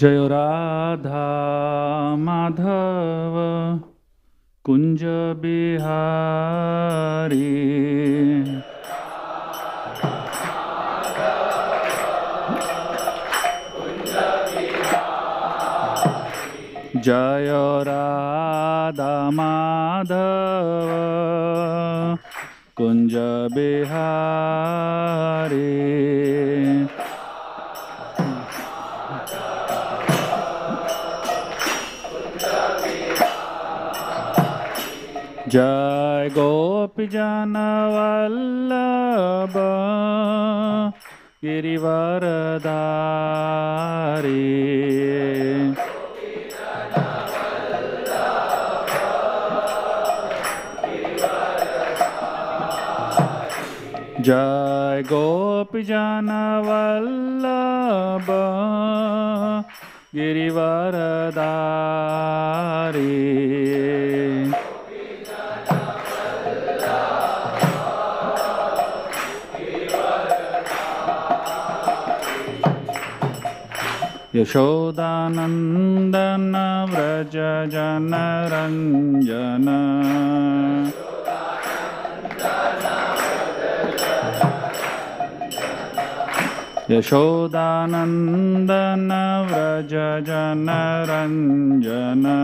Jaya Radha Madhava Kunja Bihari. Jaya Radha Madhava Kunja Bihari. Jai Gopijana Vallabha Girivaradhari. Jai Gopijana Vallabha Girivaradhari. Yashodanandana Vraja Janaranjana. Yashodanandana Vraja Janaranjana.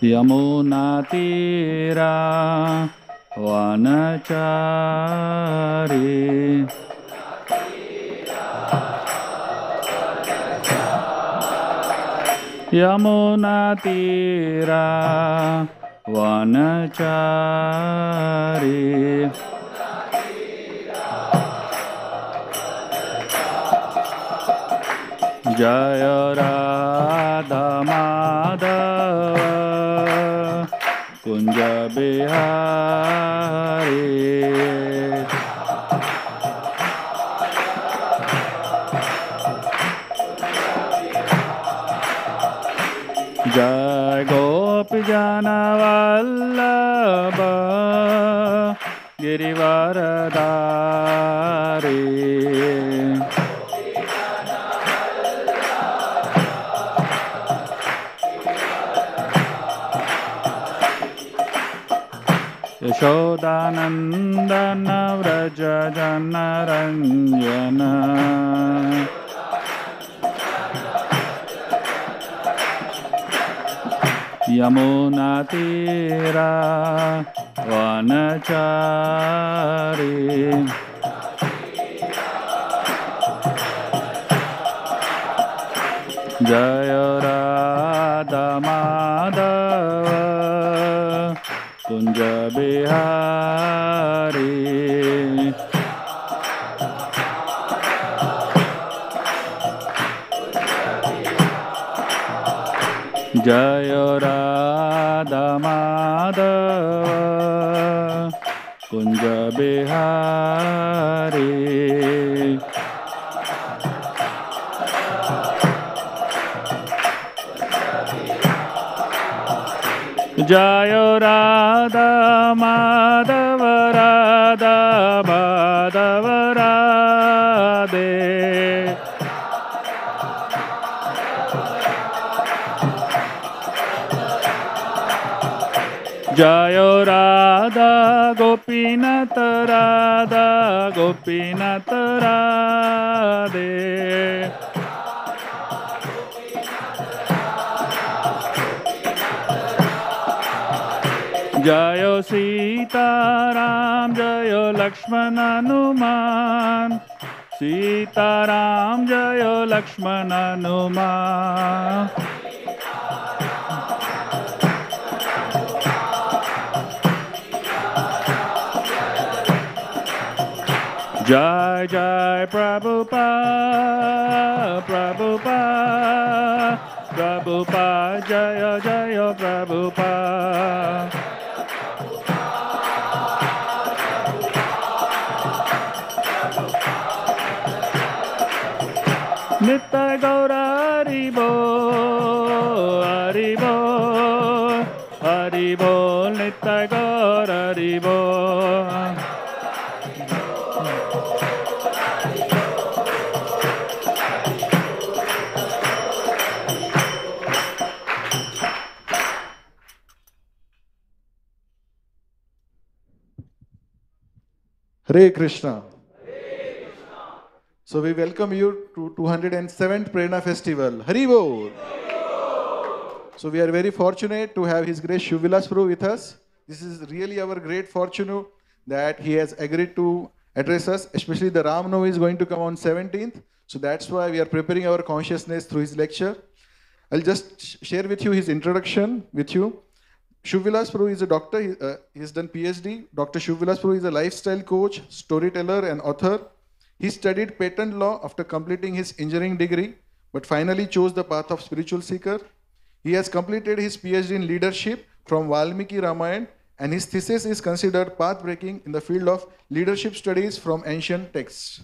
Yamunatira Vanachari. Yamunatira Vanachari. Jaya Radha Madhava Kunja Bihari. Jai Gopijana Vallabha Girivaradhari. Yashodanandana Vraja Janaranjana. Yamunatira Vanachari. Jaya Radha Madhava Kunja Bihari. Jaya Radha Madhava Kunja Bihari. Jaya Radha Madhava Radha Madhava Radhe. Jaya Radha Gopinatha Radha Gopinatha Radhe. Jaya Sita Ram Jaya Lakshman Hanuman. Sita Ram Jaya Lakshman Hanuman. Jai Jai Prabhupada, Prabhupada, Prabhupada, Jaya Jaya Prabhupada. Nitya Gaura Haribol, Haribol, Haribol, Nitya Gaura Haribol. Hare Krishna. Hare Krishna. So we welcome you to 207th Prerana festival. Haribol. So we are very fortunate to have His Grace Shubha Vilas Prabhu with us. This is really our great fortune that he has agreed to address us, especially the Ram Navami is going to come on 17th. So that's why we are preparing our consciousness through his lecture. I'll just share with you his introduction with you. Shubha Vilas Prabhu is a doctor. He has done PhD. Dr. Shubha Vilas Prabhu is a lifestyle coach, storyteller and author. He studied patent law after completing his engineering degree, but finally chose the path of spiritual seeker. He has completed his PhD in leadership from Valmiki Ramayana, and his thesis is considered path-breaking in the field of leadership studies from ancient texts.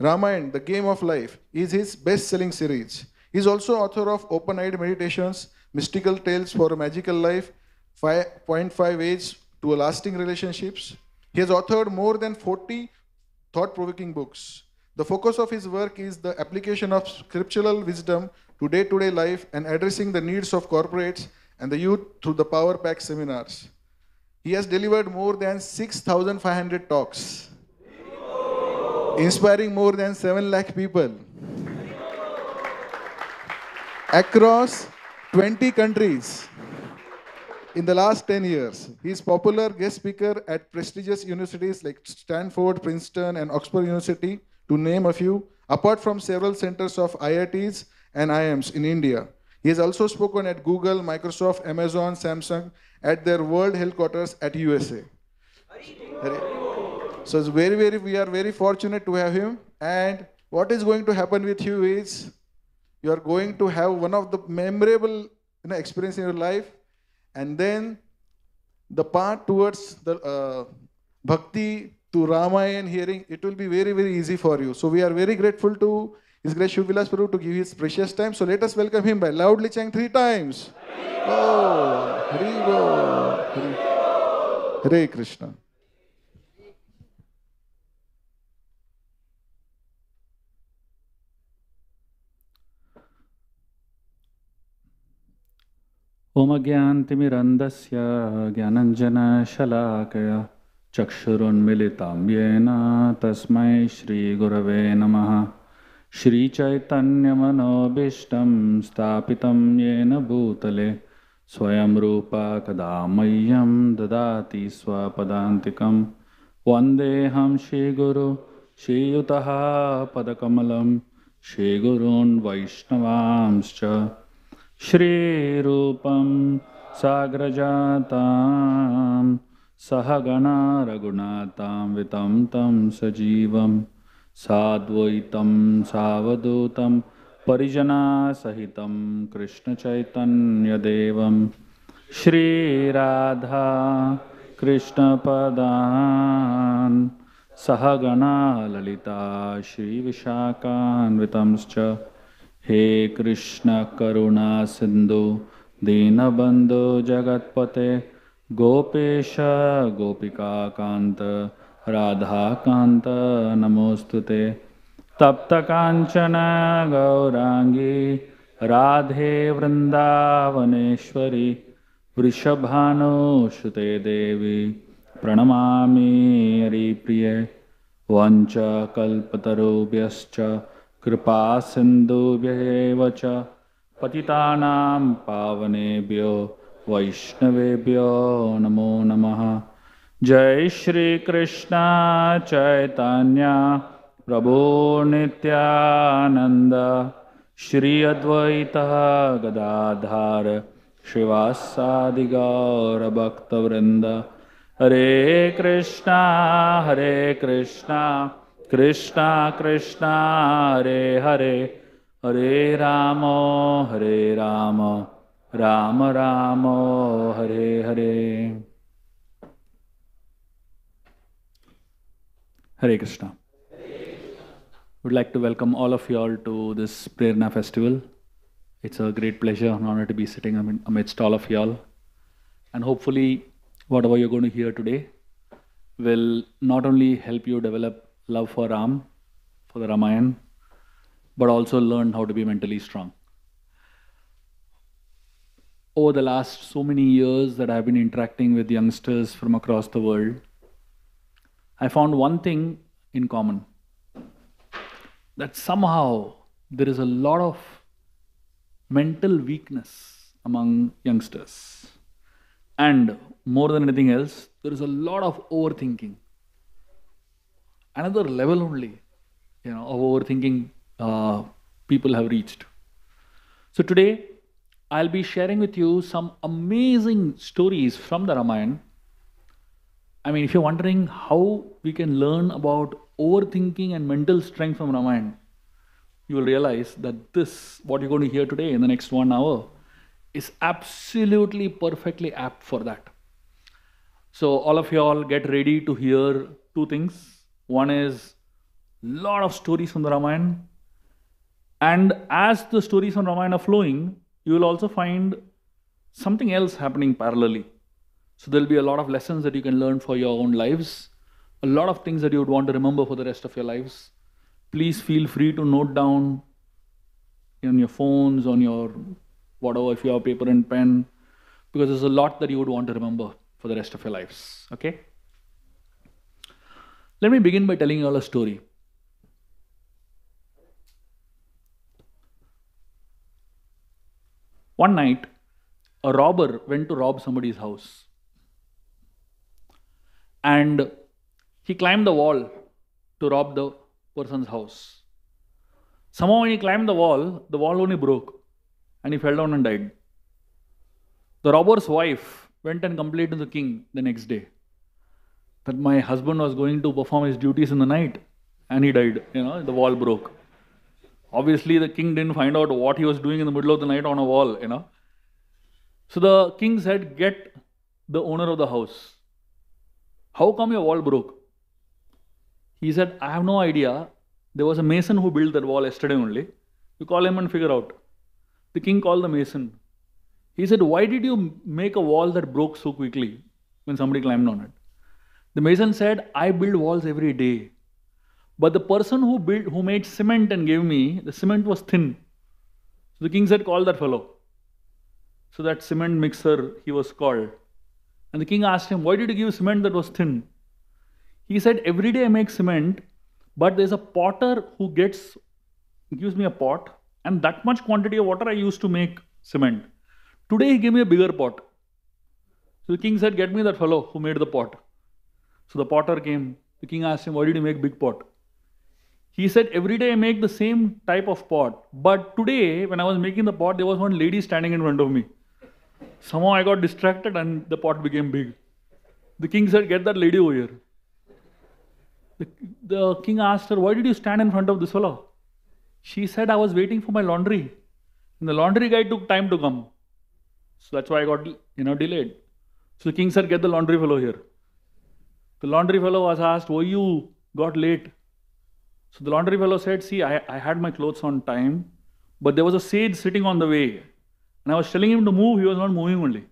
Ramayana, The Game of Life, is his best-selling series. He is also author of Open-Eyed Meditations, Mystical Tales for a Magical Life, 5.5 Ways to Lasting Relationships. He has authored more than 40 thought-provoking books. The focus of his work is the application of scriptural wisdom to day-to-day life and addressing the needs of corporates and the youth through the Power Pack seminars. He has delivered more than 6,500 talks, inspiring more than 7 lakh people across 20 countries in the last 10 years. He is popular guest speaker at prestigious universities like Stanford, Princeton, and Oxford University, to name a few, apart from several centers of IITs and IIMs in India. He has also spoken at Google, Microsoft, Amazon, Samsung, at their world headquarters at USA. So it's we are very fortunate to have him. And what is going to happen with you is, you are going to have one of the memorable experience in your life. And then the part towards the Bhakti to Ramayana hearing, it will be very, very easy for you. So we are very grateful to His Grace Shubha Vilas Prabhu to give his precious time. So let us welcome him by loudly chanting 3 times. Oh, Hare Bol, Hare Krishna. Om Agyantimirandasya Gyananjana Shalakaya Chakshurun Militam Yena Tasmai Shri Gurave Namaha Shri Chaitanya Manobishtam Stapitam Yena Bhutale Swayam Rupa Kadamayam Dadati Swapadantikam Vandeham Shri Guru Shri Yutaha Padakamalam Shri Gurun Vaishnavamscha Shri Rupam Sagrajatam Sahagana Ragunatam Vitam Tam Sajivam Sadvaitam Savadutam Parijana Sahitam Krishna Chaitanya Devam Shri Radha Krishna Padan Sahagana Lalita Shri Vishakan Vitamscha He Krishna Karuna Sindhu Dinabandhu Jagatpate Gopesha Gopika Kanta Radha Kanta Namostute Tapta Kanchana Gaurangi Radhe Vrindavaneshwari Vrishabhanu Shute Devi Pranamami Ripriye Vancha Kalpatarubhyascha Kripa Sindhu Vyevacha Patitanam Pavanebhyo Vaishnavebhyo Namo Namaha Jai Shri Krishna Chaitanya Prabhu Nityananda Shri Advaita Gadadhar Shrivasadi Gaura Bhakta Vrinda Hare Krishna Hare Krishna Krishna Krishna Hare Hare Hare Rama Hare Rama Rama Rama Hare Hare. Hare Krishna. Would like to welcome all of you all to this Prerana festival. It's a great pleasure and honor to be sitting amidst all of you all. And hopefully, whatever you're going to hear today will not only help you develop love for Ram, for the Ramayana, but also learn how to be mentally strong. Over the last so many years that I've been interacting with youngsters from across the world, I found one thing in common, that somehow there is a lot of mental weakness among youngsters. And more than anything else, there is a lot of overthinking. Another level only, you know, of overthinking people have reached. So today, I'll be sharing with you some amazing stories from the Ramayana. I mean, if you're wondering how we can learn about overthinking and mental strength from Ramayana, you will realize that this, what you're going to hear today in the next 1 hour, is absolutely perfectly apt for that. So all of y'all get ready to hear two things. One is a lot of stories from the Ramayana. And as the stories from Ramayana are flowing, you will also find something else happening parallelly. So there'll be a lot of lessons that you can learn for your own lives, a lot of things that you would want to remember for the rest of your lives. Please feel free to note down on your phones, on your whatever, if you have paper and pen, because there's a lot that you would want to remember for the rest of your lives, okay? Let me begin by telling you all a story. One night, a robber went to rob somebody's house. And he climbed the wall to rob the person's house. Somehow when he climbed the wall only broke and he fell down and died. The robber's wife went and complained to the king the next day that my husband was going to perform his duties in the night and he died, you know, the wall broke. Obviously the king didn't find out what he was doing in the middle of the night on a wall, you know. So the king said, get the owner of the house. How come your wall broke? He said, I have no idea. There was a mason who built that wall yesterday only. You call him and figure out. The king called the mason. He said, why did you make a wall that broke so quickly when somebody climbed on it? The mason said, I build walls every day. But the person who made cement and gave me, the cement was thin. So the king said, call that fellow. So that cement mixer, he was called. And the king asked him, why did you give cement that was thin? He said, every day I make cement, but there's a potter who gives me a pot, and that much quantity of water I used to make cement. Today he gave me a bigger pot. So the king said, get me that fellow who made the pot. So the potter came. The king asked him, why did you make big pot? He said, every day I make the same type of pot, but today when I was making the pot, there was one lady standing in front of me. Somehow I got distracted and the pot became big. The king said, get that lady over here. The king asked her, why did you stand in front of this fellow? She said, I was waiting for my laundry. And the laundry guy took time to come. So that's why I got, you know, delayed. So the king said, get the laundry fellow here. The laundry fellow was asked, why you got late? So the laundry fellow said, see, I had my clothes on time, but there was a sage sitting on the way. And I was telling him to move, he was not moving only.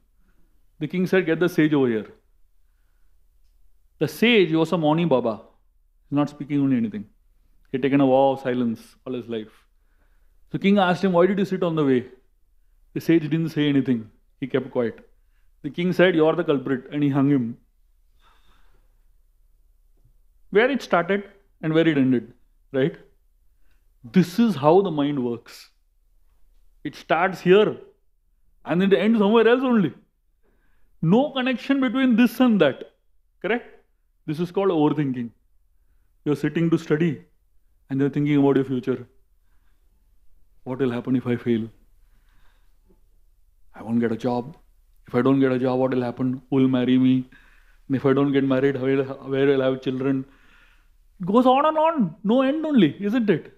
The king said, get the sage over here. The sage was a Mauni Baba. He's not speaking only anything. He had taken a vow of silence all his life. So king asked him, why did you sit on the way? The sage didn't say anything. He kept quiet. The king said, you are the culprit, and he hung him. Where it started and where it ended, right? This is how the mind works. It starts here. And then it ends somewhere else only. No connection between this and that. Correct? This is called overthinking. You're sitting to study and you're thinking about your future. What will happen if I fail? I won't get a job. If I don't get a job, what will happen? Who will marry me? And if I don't get married, where will I have children? It goes on and on. No end only, isn't it?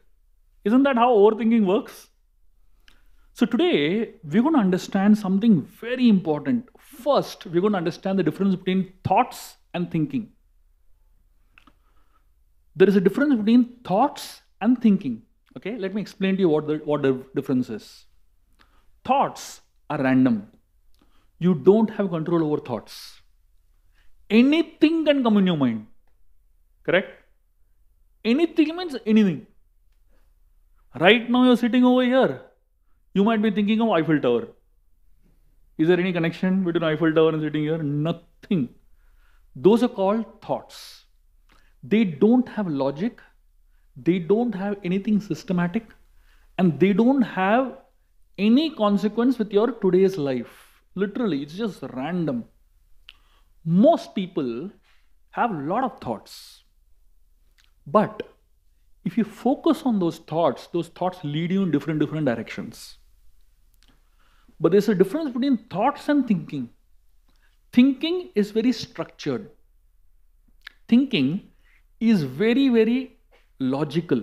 Isn't that how overthinking works? So today, we're going to understand something very important. First, we're going to understand the difference between thoughts and thinking. There is a difference between thoughts and thinking. Okay, let me explain to you what the difference is. Thoughts are random. You don't have control over thoughts. Anything can come in your mind. Correct? Anything means anything. Right now, you're sitting over here. You might be thinking of Eiffel Tower. Is there any connection between Eiffel Tower and sitting here? Nothing. Those are called thoughts. They don't have logic, they don't have anything systematic, and they don't have any consequence with your today's life. Literally, it's just random. Most people have a lot of thoughts, but if you focus on those thoughts lead you in different directions. But there's a difference between thoughts and thinking. Thinking is very structured. Thinking is very logical.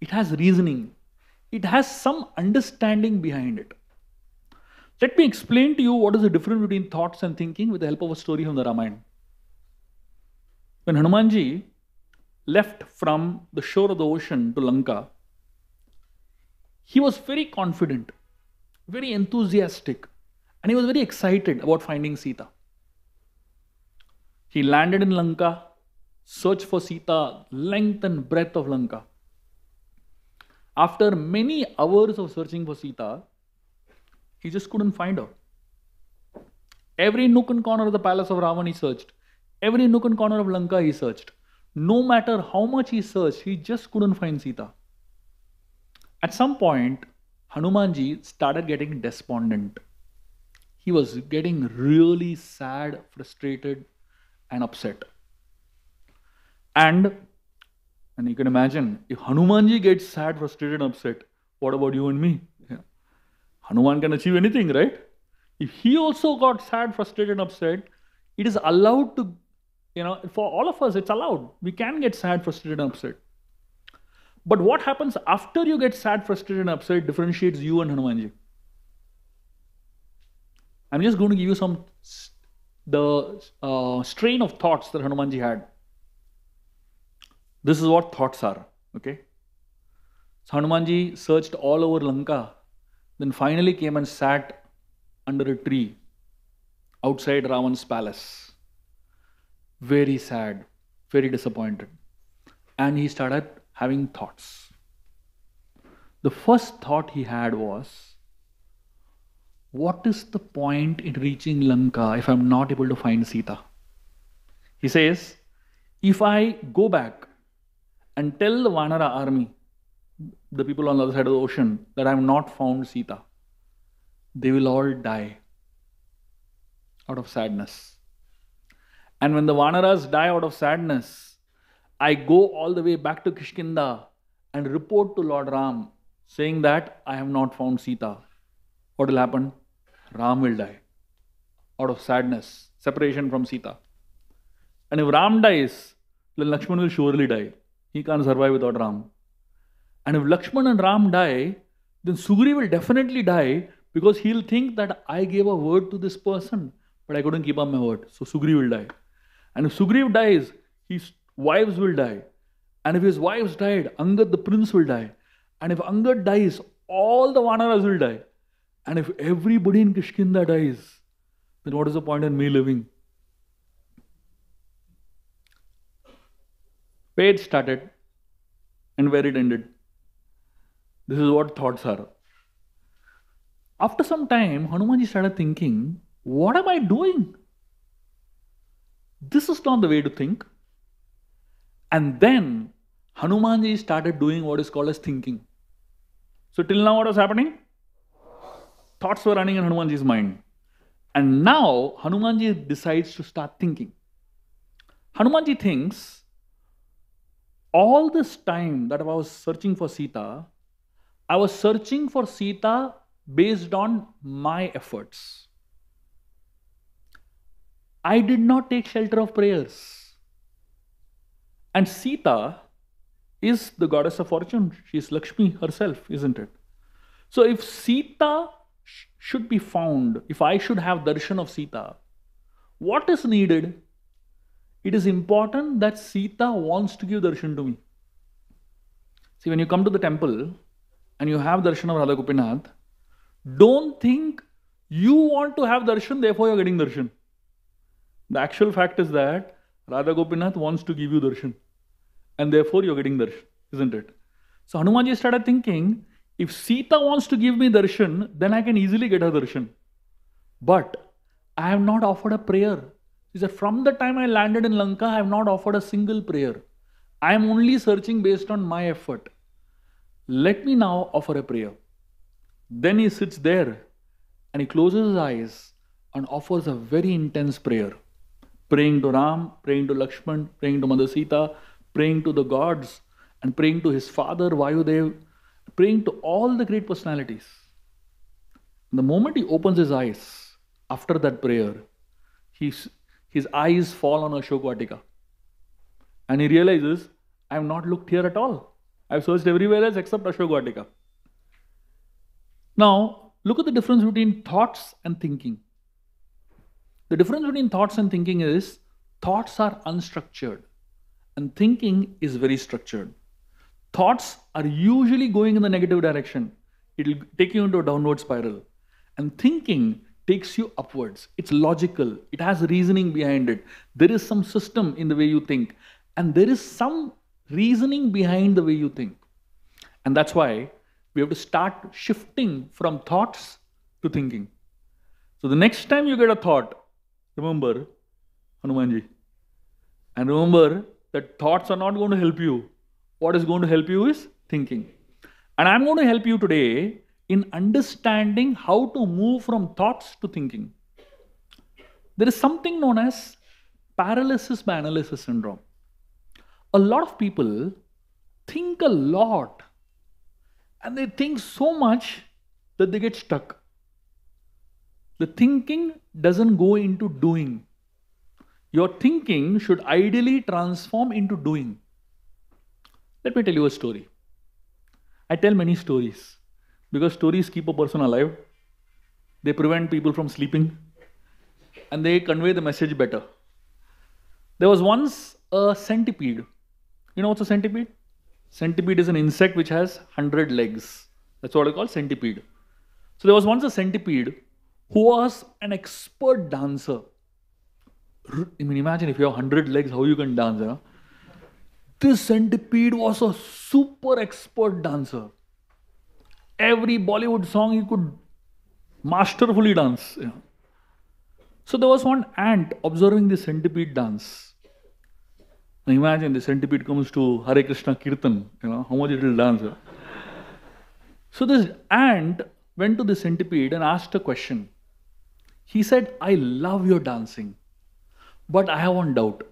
It has reasoning. It has some understanding behind it. Let me explain to you what is the difference between thoughts and thinking with the help of a story from the Ramayana. When Hanumanji left from the shore of the ocean to Lanka, he was very confident, very enthusiastic, and he was very excited about finding Sita. He landed in Lanka, searched for Sita, length and breadth of Lanka. After many hours of searching for Sita, he just couldn't find her. Every nook and corner of the palace of Ravana he searched. Every nook and corner of Lanka he searched. No matter how much he searched, he just couldn't find Sita. At some point, Hanumanji started getting despondent. He was getting really sad, frustrated, and upset. And you can imagine, if Hanumanji gets sad, frustrated, and upset, what about you and me? Yeah. Hanuman can achieve anything, right? If he also got sad, frustrated, and upset, it is allowed to, you know, for all of us, it's allowed. We can get sad, frustrated, and upset. But what happens after you get sad, frustrated, and upset differentiates you and Hanumanji. I'm just going to give you some strain of thoughts that Hanumanji had. This is what thoughts are, okay? So Hanumanji searched all over Lanka, then finally came and sat under a tree outside Ravana's palace. Very sad, very disappointed. And he started having thoughts. The first thought he had was, what is the point in reaching Lanka if I'm not able to find Sita? He says, if I go back and tell the Vanara army, the people on the other side of the ocean, that I have not found Sita, they will all die out of sadness. And when the Vanaras die out of sadness, I go all the way back to Kishkindha and report to Lord Ram, saying that I have not found Sita. What will happen? Ram will die out of sadness, separation from Sita. And if Ram dies, then Lakshman will surely die. He can't survive without Ram. And if Lakshman and Ram die, then Sugri will definitely die, because he'll think that I gave a word to this person, but I couldn't keep up my word. So Sugri will die. And if Sugri dies, his wives will die. And if his wives died, Angad the prince will die. And if Angad dies, all the Vanaras will die. And if everybody in Kishkindha dies, then what is the point in me living? Where it started and where it ended. This is what thoughts are. After some time, Hanumanji started thinking, what am I doing? This is not the way to think. And then Hanumanji started doing what is called as thinking. So till now what was happening? Thoughts were running in Hanumanji's mind. And now Hanumanji decides to start thinking. Hanumanji thinks, all this time that I was searching for Sita, I was searching for Sita based on my efforts. I did not take shelter of prayers. And Sita is the goddess of fortune. She is Lakshmi herself, isn't it? So if Sita should be found, if I should have darshan of Sita, what is needed? It is important that Sita wants to give darshan to me. See, when you come to the temple and you have darshan of Radha Gopinath, don't think you want to have darshan, therefore you are getting darshan. The actual fact is that Radha Gopinath wants to give you darshan, and therefore you are getting darshan, isn't it? So Hanumanji started thinking, if Sita wants to give me darshan, then I can easily get her darshan. But I have not offered a prayer. He said, from the time I landed in Lanka, I have not offered a single prayer. I am only searching based on my effort. Let me now offer a prayer. Then he sits there and he closes his eyes and offers a very intense prayer. Praying to Ram, praying to Lakshman, praying to Mother Sita, praying to the gods, and praying to his father Vayudev, praying to all the great personalities. The moment he opens his eyes, after that prayer, his eyes fall on Ashok Vatika. And he realizes, I have not looked here at all. I have searched everywhere else except Ashok Vatika. Now, look at the difference between thoughts and thinking. The difference between thoughts and thinking is, thoughts are unstructured and thinking is very structured. Thoughts are usually going in the negative direction. It will take you into a downward spiral. And thinking takes you upwards. It's logical. It has reasoning behind it. There is some system in the way you think. And there is some reasoning behind the way you think. And that's why we have to start shifting from thoughts to thinking. So the next time you get a thought, remember Hanumanji. And remember that thoughts are not going to help you. What is going to help you is thinking. And I'm going to help you today in understanding how to move from thoughts to thinking. There is something known as paralysis by analysis syndrome. A lot of people think a lot and they think so much that they get stuck. The thinking doesn't go into doing. Your thinking should ideally transform into doing. Let me tell you a story. I tell many stories because stories keep a person alive. They prevent people from sleeping and they convey the message better. There was once a centipede. You know what's a centipede? Centipede is an insect which has 100 legs. That's what I call centipede. So there was once a centipede who was an expert dancer. I mean, imagine if you have 100 legs, how you can dance, huh? This centipede was a super expert dancer. Every Bollywood song he could masterfully dance. You know. So there was one ant observing the centipede dance. Now imagine the centipede comes to Hare Krishna Kirtan, you know, how much it will dance. Huh? So this ant went to the centipede and asked a question. He said, I love your dancing, but I have one doubt.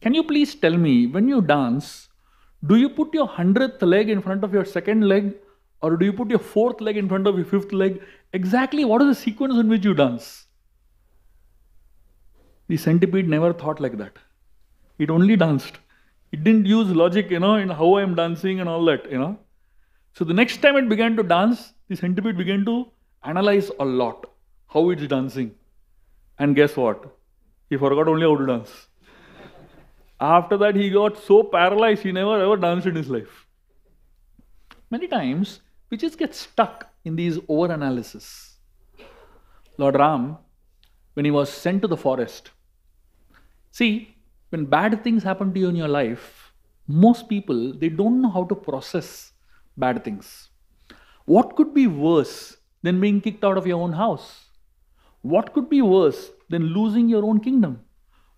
Can you please tell me, when you dance, do you put your 100th leg in front of your second leg, or do you put your 4th leg in front of your 5th leg? Exactly what is the sequence in which you dance? The centipede never thought like that. It only danced. It didn't use logic, you know, in how I am dancing and all that, you know. So the next time it began to dance, the centipede began to analyze a lot how it's dancing. And guess what? He forgot only how to dance. After that, he got so paralyzed, he never ever danced in his life. Many times, we just get stuck in these over-analysis. Lord Ram, when he was sent to the forest, see, when bad things happen to you in your life, most people, they don't know how to process bad things. What could be worse than being kicked out of your own house? What could be worse than losing your own kingdom?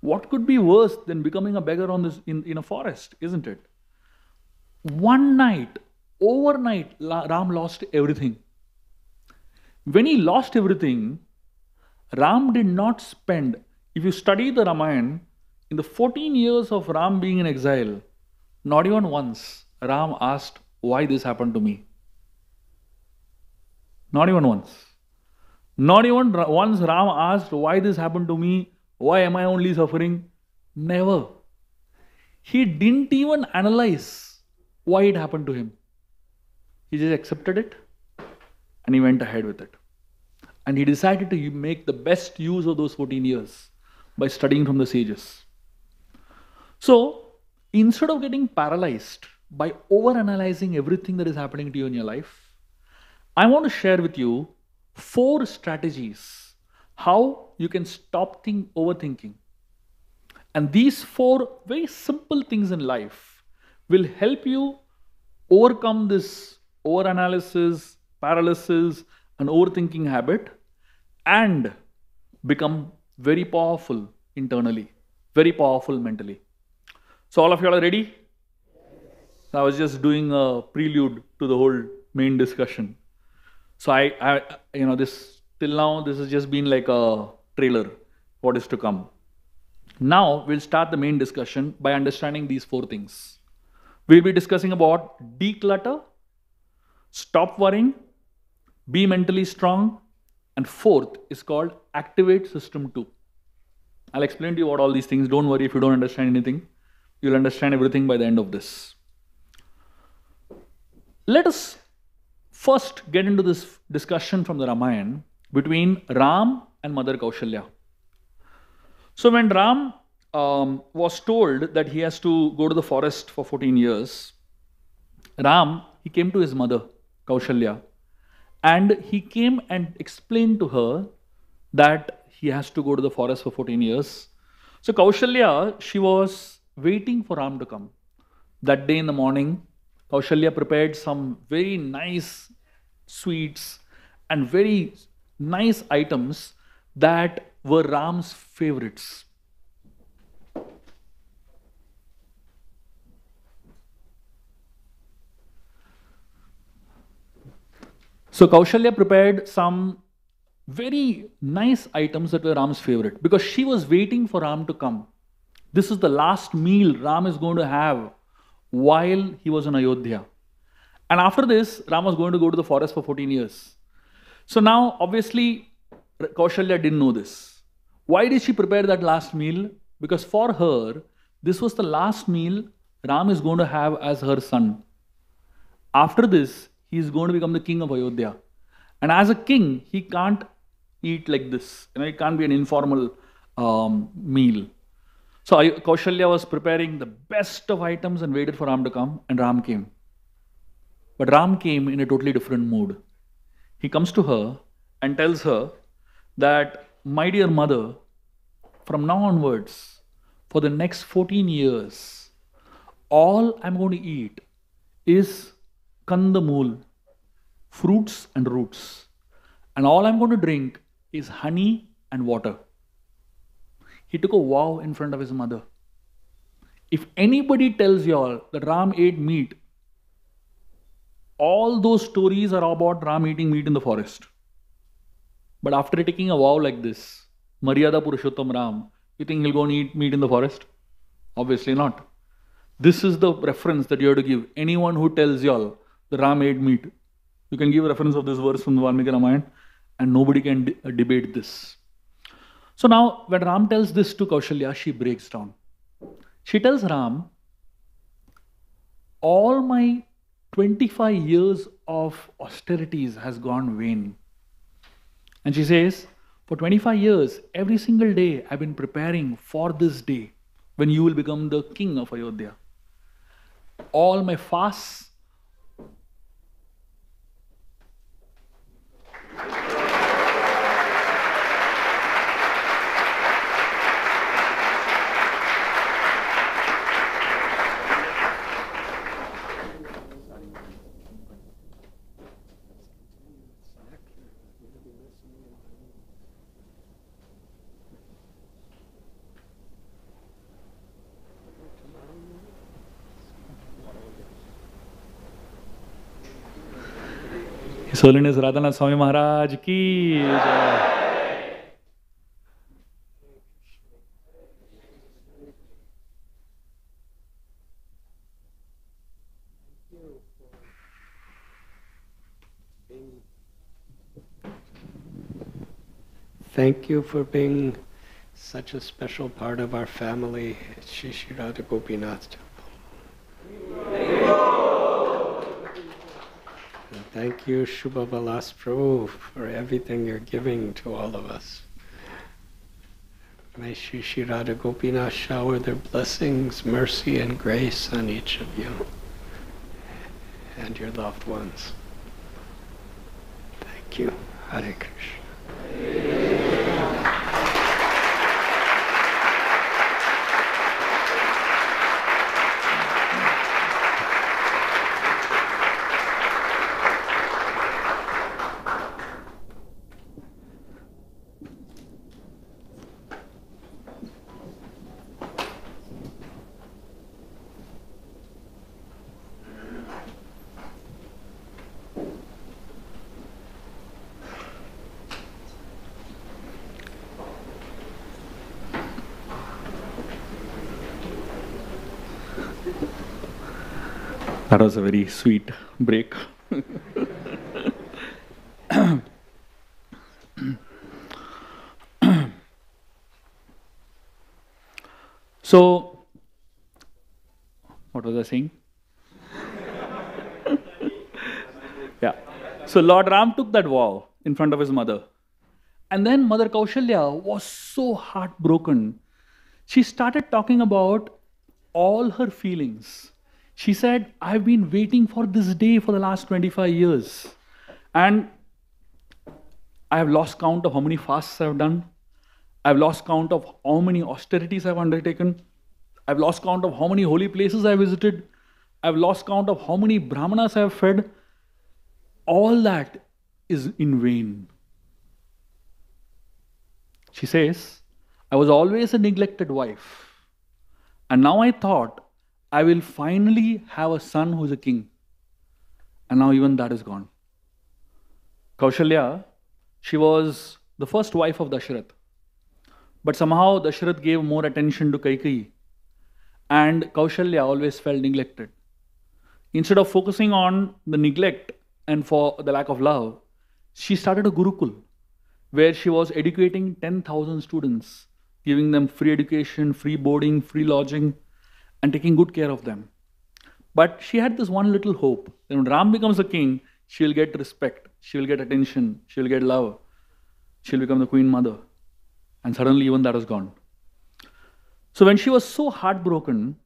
What could be worse than becoming a beggar on this, in a forest, isn't it? One night, overnight, Ram lost everything. When he lost everything, Ram did not spend, if you study the Ramayana, in the 14 years of Ram being in exile, not even once, Ram asked, why this happened to me? Not even once. Not even once Ram asked, why this happened to me? Why am I only suffering? Never. He didn't even analyze why it happened to him. He just accepted it and he went ahead with it. And he decided to make the best use of those 14 years by studying from the sages. So, instead of getting paralyzed by overanalyzing everything that is happening to you in your life, I want to share with you 4 strategies how you can stop overthinking. And these 4 very simple things in life will help you overcome this overanalysis, paralysis, and overthinking habit and become very powerful internally, very powerful mentally. So all of you all are ready? I was just doing a prelude to the whole main discussion. So I you know, this till now, this has just been like a trailer, what is to come. Now we'll start the main discussion by understanding these four things. We'll be discussing about declutter, stop worrying, be mentally strong, and fourth is called activate system 2. I'll explain to you what all these things. Don't worry if you don't understand anything. You'll understand everything by the end of this. Let us first get into this discussion from the Ramayana between Ram and Mother Kaushalya. So when Ram was told that he has to go to the forest for 14 years, Ram, he came to his mother, Kaushalya, and he came and explained to her that he has to go to the forest for 14 years. So Kaushalya, she was waiting for Ram to come. That day in the morning, Kaushalya prepared some very nice sweets and very nice items that were Ram's favorites. So Kaushalya prepared some very nice items that were Ram's favorite because she was waiting for Ram to come. This is the last meal Ram is going to have while he was in Ayodhya. And after this, Ram was going to go to the forest for 14 years. So now, obviously, Kaushalya didn't know this. Why did she prepare that last meal? Because for her, this was the last meal Ram is going to have as her son. After this, he is going to become the king of Ayodhya. And as a king, he can't eat like this. You know, it can't be an informal meal. So Kaushalya was preparing the best of items and waited for Ram to come, and Ram came. But Ram came in a totally different mood. He comes to her and tells her that, my dear mother, from now onwards, for the next 14 years, all I'm going to eat is kandamool, fruits and roots. And all I'm going to drink is honey and water. He took a vow in front of his mother. If anybody tells y'all that Ram ate meat, all those stories are about Ram eating meat in the forest. But after taking a vow like this, Maryada Purushottam Ram, you think he'll go and eat meat in the forest? Obviously not. This is the reference that you have to give. Anyone who tells y'all that Ram ate meat, you can give a reference of this verse from the Valmiki Ramayana and nobody can debate this. So now, when Ram tells this to Kaushalya, she breaks down. She tells Ram, all my 25 years of austerities has gone vain. And she says, for 25 years, every single day, I've been preparing for this day when you will become the king of Ayodhya. All my fasts, Solin is Radhanath Swami Maharaj ki jai. Thank you for being such a special part of our family at Shri Shri Radha Gopinath Temple. Thank you, Shubha Vilas Prabhu, for everything you're giving to all of us. May Shri Shri Radha Gopinath shower their blessings, mercy, and grace on each of you and your loved ones. Thank you. Hare Krishna. That was a very sweet break. So, what was I saying? Yeah. So Lord Ram took that vow in front of his mother. And then Mother Kaushalya was so heartbroken. She started talking about all her feelings. She said, I've been waiting for this day for the last 25 years. And I have lost count of how many fasts I've done. I've lost count of how many austerities I've undertaken. I've lost count of how many holy places I visited. I've lost count of how many brahmanas I've fed. All that is in vain. She says, I was always a neglected wife. And now I thought, I will finally have a son who's a king. And now even that is gone. Kaushalya, she was the first wife of Dashrath. But somehow Dashrath gave more attention to Kaikayi. And Kaushalya always felt neglected. Instead of focusing on the neglect and for the lack of love, she started a gurukul, where she was educating 10,000 students, giving them free education, free boarding, free lodging, and taking good care of them. But she had this one little hope, that when Ram becomes a king, she will get respect, she will get attention, she will get love, she will become the queen mother. And suddenly even that was gone. So when she was so heartbroken,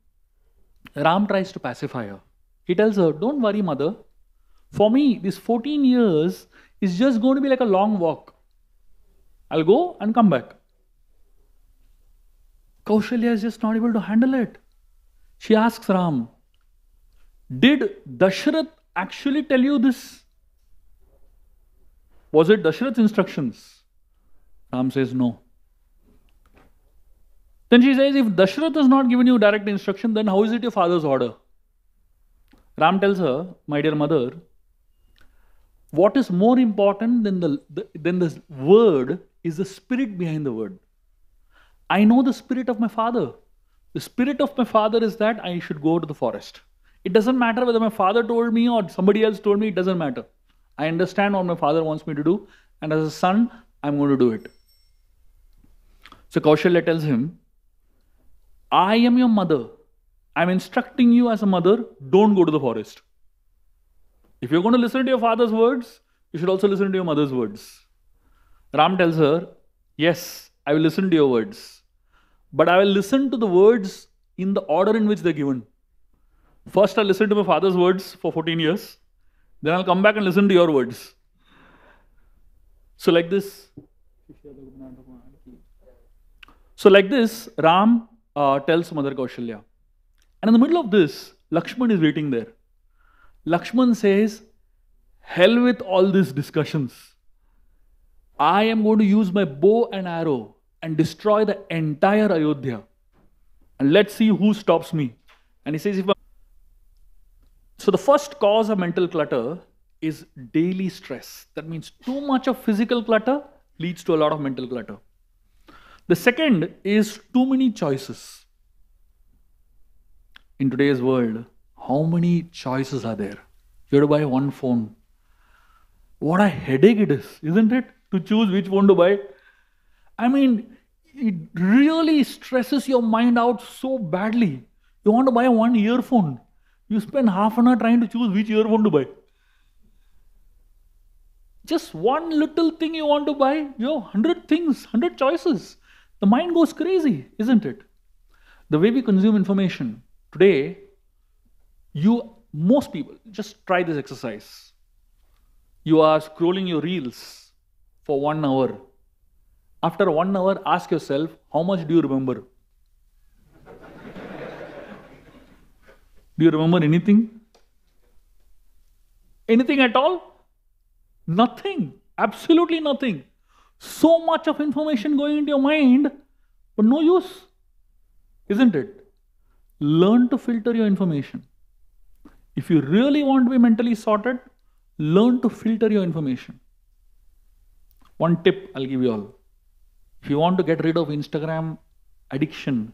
Ram tries to pacify her. He tells her, don't worry mother, for me these 14 years is just going to be like a long walk. I'll go and come back. Kaushalya is just not able to handle it. She asks Ram, did Dashrath actually tell you this? Was it Dashrath's instructions? Ram says no. Then she says, if Dashrath has not given you direct instruction, then how is it your father's order? Ram tells her, my dear mother, what is more important than the word is the spirit behind the word. I know the spirit of my father. The spirit of my father is that I should go to the forest. It doesn't matter whether my father told me or somebody else told me, it doesn't matter. I understand what my father wants me to do, and as a son, I'm going to do it. So Kaushalya tells him, I am your mother. I'm instructing you as a mother, don't go to the forest. If you're going to listen to your father's words, you should also listen to your mother's words. Ram tells her, yes, I will listen to your words. But I will listen to the words in the order in which they're given. First, I'll listen to my father's words for 14 years. Then I'll come back and listen to your words. So like this. Ram tells Mother Kaushalya. And in the middle of this, Lakshman is waiting there. Lakshman says, hell with all these discussions. I am going to use my bow and arrow and destroy the entire Ayodhya. And let's see who stops me. And he says, so the first cause of mental clutter is daily stress. That means too much of physical clutter leads to a lot of mental clutter. The second is too many choices. In today's world, how many choices are there? You have to buy one phone. What a headache it is, isn't it? To choose which phone to buy. I mean, it really stresses your mind out so badly. You want to buy one earphone. You spend half an hour trying to choose which earphone to buy. Just one little thing you want to buy, you have 100 things, 100 choices. The mind goes crazy, isn't it? The way we consume information today, most people, just try this exercise. You are scrolling your reels for 1 hour. After 1 hour, ask yourself, how much do you remember? Do you remember anything? Anything at all? Nothing. Absolutely nothing. So much of information going into your mind, but no use. Isn't it? Learn to filter your information. If you really want to be mentally sorted, learn to filter your information. One tip I'll give you all. If you want to get rid of Instagram addiction,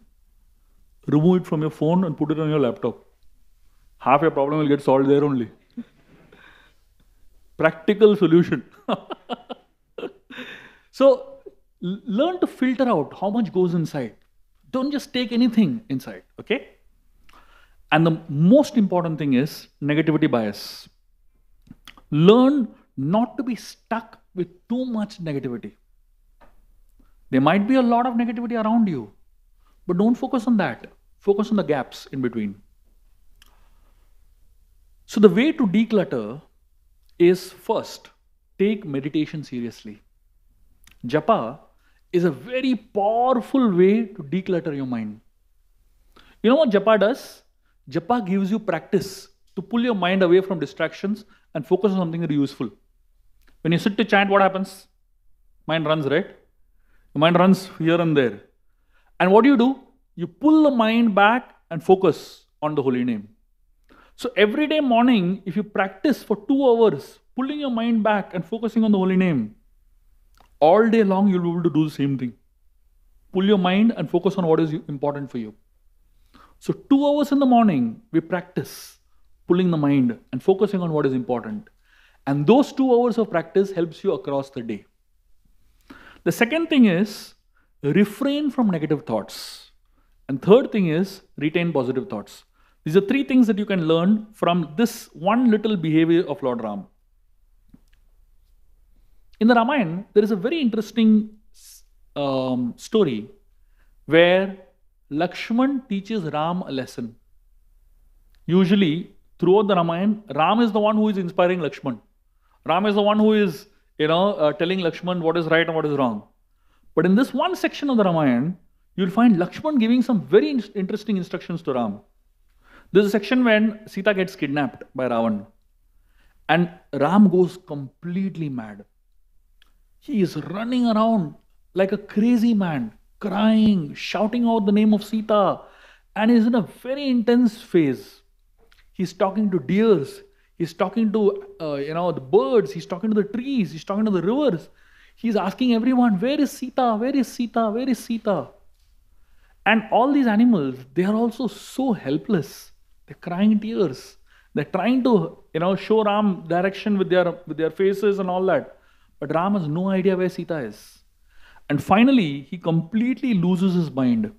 remove it from your phone and put it on your laptop. half your problem will get solved there only. Practical solution. So learn to filter out how much goes inside. Don't just take anything inside, okay? And the most important thing is negativity bias. Learn not to be stuck with too much negativity. There might be a lot of negativity around you, but don't focus on that. Focus on the gaps in between. So the way to declutter is, first, take meditation seriously. Japa is a very powerful way to declutter your mind. You know what Japa does? Japa gives you practice to pull your mind away from distractions and focus on something really useful. When you sit to chant, what happens? Mind runs, right? The mind runs here and there. And what do? You pull the mind back and focus on the holy name. So every day morning, if you practice for 2 hours, pulling your mind back and focusing on the holy name, all day long you'll be able to do the same thing. Pull your mind and focus on what is important for you. So 2 hours in the morning, we practice pulling the mind and focusing on what is important. And those 2 hours of practice helps you across the day. The second thing is, refrain from negative thoughts. And third thing is, retain positive thoughts. These are three things that you can learn from this one little behavior of Lord Ram. In the Ramayana, there is a very interesting story where Lakshman teaches Ram a lesson. Usually, throughout the Ramayana, Ram is the one who is inspiring Lakshman. Ram is the one who is, telling Lakshman what is right and what is wrong. But in this one section of the Ramayana, you'll find Lakshman giving some very interesting instructions to Ram. There's a section when Sita gets kidnapped by Ravana. And Ram goes completely mad. He is running around like a crazy man, crying, shouting out the name of Sita. And he's in a very intense phase. He's talking to deers. He's talking to, the birds. He's talking to the trees. He's talking to the rivers. He's asking everyone, where is Sita? Where is Sita? Where is Sita? And all these animals, they are also so helpless. They're crying tears. They're trying to, show Ram direction with their faces and all that. But Ram has no idea where Sita is. And finally, he completely loses his mind.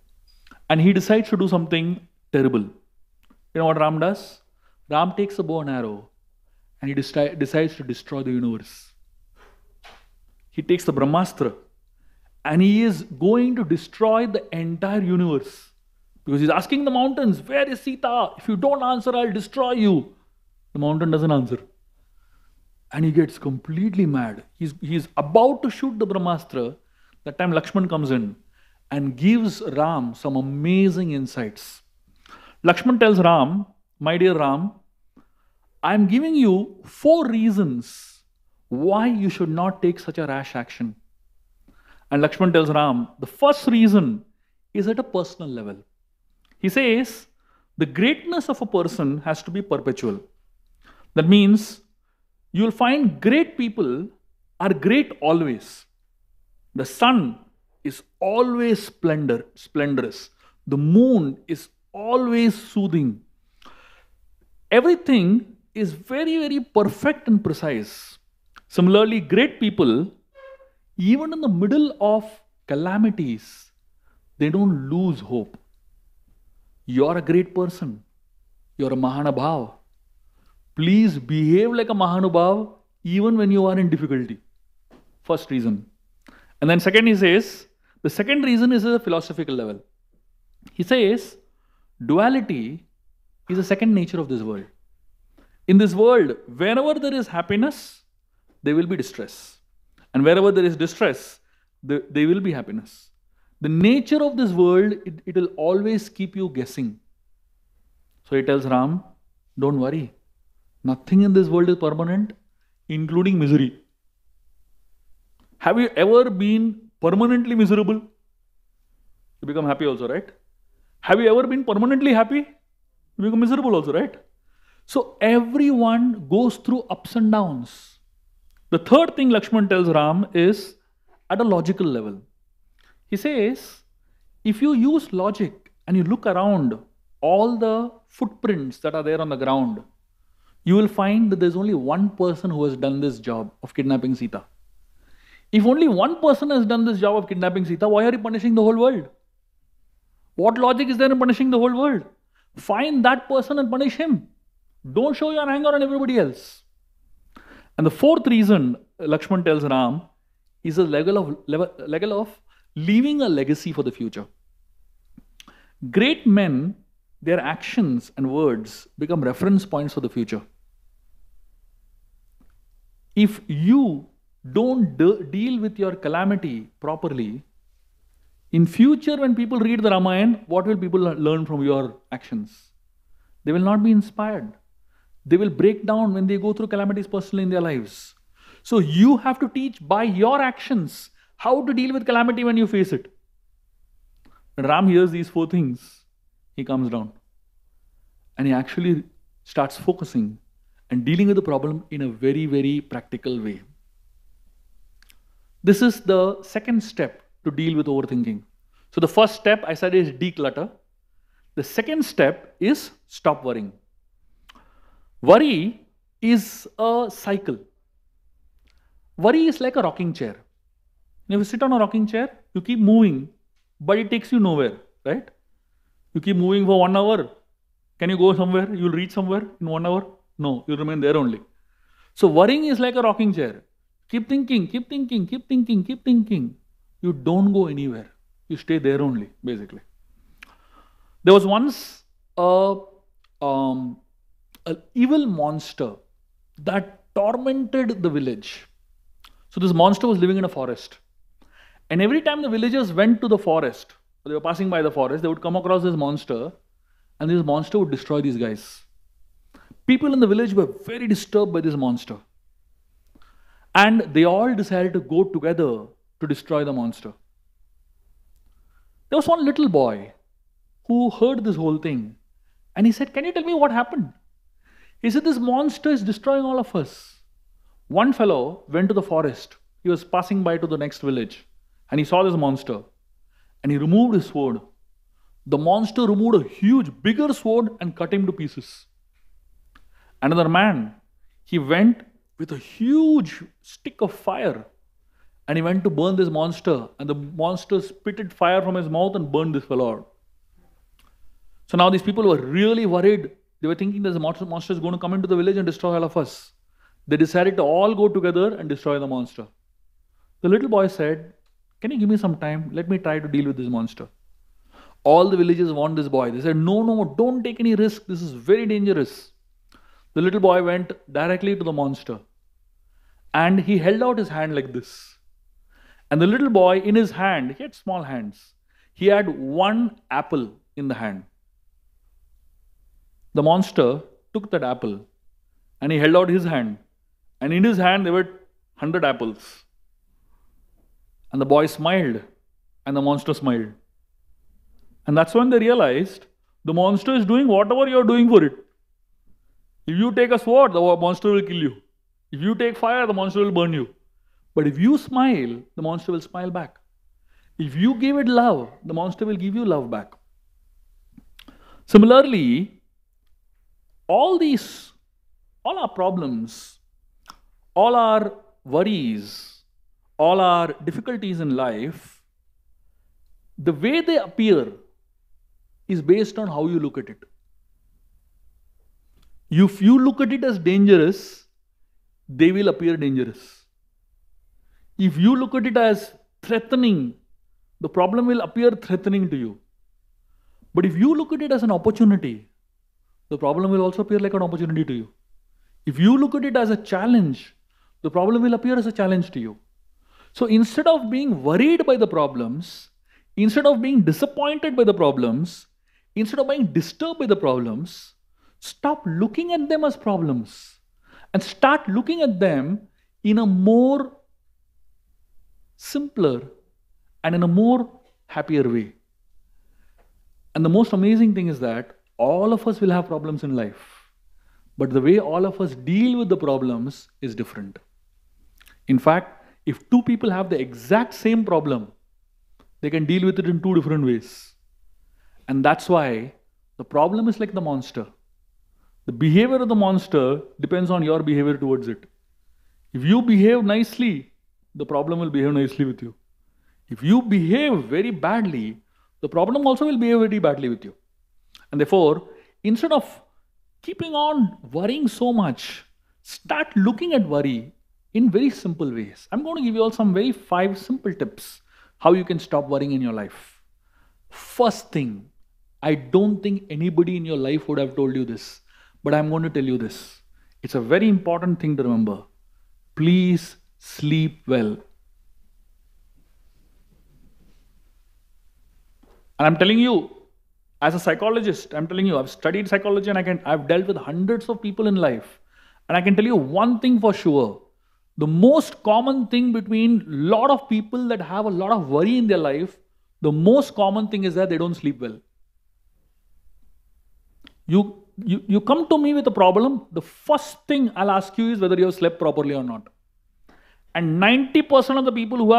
And he decides to do something terrible. You know what Ram does? Ram takes a bow and arrow and he decides to destroy the universe. He takes the Brahmastra and he is going to destroy the entire universe because he's asking the mountains, where is Sita? If you don't answer, I'll destroy you. The mountain doesn't answer. And he gets completely mad. He's about to shoot the Brahmastra. That time Lakshman comes in and gives Ram some amazing insights. Lakshman tells Ram, my dear Ram, I am giving you 4 reasons why you should not take such a rash action. And Lakshman tells Ram, the first reason is at a personal level. He says, the greatness of a person has to be perpetual. That means you will find great people are great always. The sun is always splendorous. The moon is always soothing. Everything is very, very perfect and precise. Similarly, great people, even in the middle of calamities, they don't lose hope. You're a great person. You're a Mahanubhav. Please behave like a Mahanubhav even when you are in difficulty. First reason. And then second, he says, the second reason is at a philosophical level. He says, duality is the second nature of this world. In this world, wherever there is happiness, there will be distress. And wherever there is distress, there will be happiness. The nature of this world, it will always keep you guessing. So he tells Ram, don't worry. Nothing in this world is permanent, including misery. Have you ever been permanently miserable? You become happy also, right? Have you ever been permanently happy? You become miserable also, right? So everyone goes through ups and downs. The third thing Lakshman tells Ram is at a logical level. He says, if you use logic and you look around, all the footprints that are there on the ground, you will find that there's only one person who has done this job of kidnapping Sita. If only one person has done this job of kidnapping Sita, why are you punishing the whole world? What logic is there in punishing the whole world? Find that person and punish him. Don't show your anger on everybody else. And the fourth reason Lakshman tells Ram is a level of leaving a legacy for the future. Great men, their actions and words become reference points for the future. If you don't deal with your calamity properly, in future when people read the Ramayana, what will people learn from your actions? They will not be inspired. They will break down when they go through calamities personally in their lives. So you have to teach by your actions how to deal with calamity when you face it. When Ram hears these four things, he comes down and he actually starts focusing and dealing with the problem in a very, very practical way. This is the second step to deal with overthinking. So the first step I said is declutter. The second step is stop worrying. Worry is a cycle. Worry is like a rocking chair. If you sit on a rocking chair, you keep moving, but it takes you nowhere, right? You keep moving for 1 hour. Can you go somewhere? You'll reach somewhere in 1 hour? No, you'll remain there only. So worrying is like a rocking chair. Keep thinking, keep thinking, keep thinking, keep thinking. You don't go anywhere. You stay there only, basically. There was once an evil monster that tormented the village. So this monster was living in a forest. And every time the villagers went to the forest, or they were passing by the forest, they would come across this monster, and this monster would destroy these guys. People in the village were very disturbed by this monster. And they all decided to go together to destroy the monster. There was one little boy who heard this whole thing, and he said, "Can you tell me what happened?" He said, "This monster is destroying all of us." One fellow went to the forest. He was passing by to the next village, and he saw this monster, and he removed his sword. The monster removed a huge, bigger sword and cut him to pieces. Another man, he went with a huge stick of fire, and he went to burn this monster, and the monster spitted fire from his mouth and burned this fellow out. So now these people were really worried. They were thinking that the monster is going to come into the village and destroy all of us. They decided to all go together and destroy the monster. The little boy said, "Can you give me some time? Let me try to deal with this monster." All the villagers warned this boy. They said, "No, no, don't take any risk. This is very dangerous." The little boy went directly to the monster, and he held out his hand like this. And the little boy, in his hand, he had small hands. He had one apple in the hand. The monster took that apple, and he held out his hand. And in his hand, there were 100 apples. And the boy smiled, and the monster smiled. And that's when they realized the monster is doing whatever you're doing for it. If you take a sword, the monster will kill you. If you take fire, the monster will burn you. But if you smile, the monster will smile back. If you give it love, the monster will give you love back. Similarly, all our problems, all our worries, all our difficulties in life, the way they appear is based on how you look at it. If you look at it as dangerous, they will appear dangerous. If you look at it as threatening, the problem will appear threatening to you. But if you look at it as an opportunity, the problem will also appear like an opportunity to you. If you look at it as a challenge, the problem will appear as a challenge to you. So instead of being worried by the problems, instead of being disappointed by the problems, instead of being disturbed by the problems, stop looking at them as problems and start looking at them in a more simpler and in a more happier way. And the most amazing thing is that all of us will have problems in life, but the way all of us deal with the problems is different. In fact, if two people have the exact same problem, they can deal with it in two different ways. And that's why The problem is like the monster. The behavior of the monster depends on your behavior towards it. If you behave nicely, the problem will behave nicely with you. If you behave very badly, the problem also will behave very badly with you. And therefore, instead of keeping on worrying so much, start looking at worry in very simple ways. I'm going to give you all some very 5 simple tips how you can stop worrying in your life. First thing, I don't think anybody in your life would have told you this, but I'm going to tell you this. It's a very important thing to remember. Please sleep well. And I'm telling you, as a psychologist, I'm telling you, I've studied psychology and I've dealt with hundreds of people in life. And I can tell you one thing for sure. The most common thing between a lot of people that have a lot of worry in their life, the most common thing is that they don't sleep well. You come to me with a problem, the first thing I'll ask you is whether you have slept properly or not. And 90% of the people who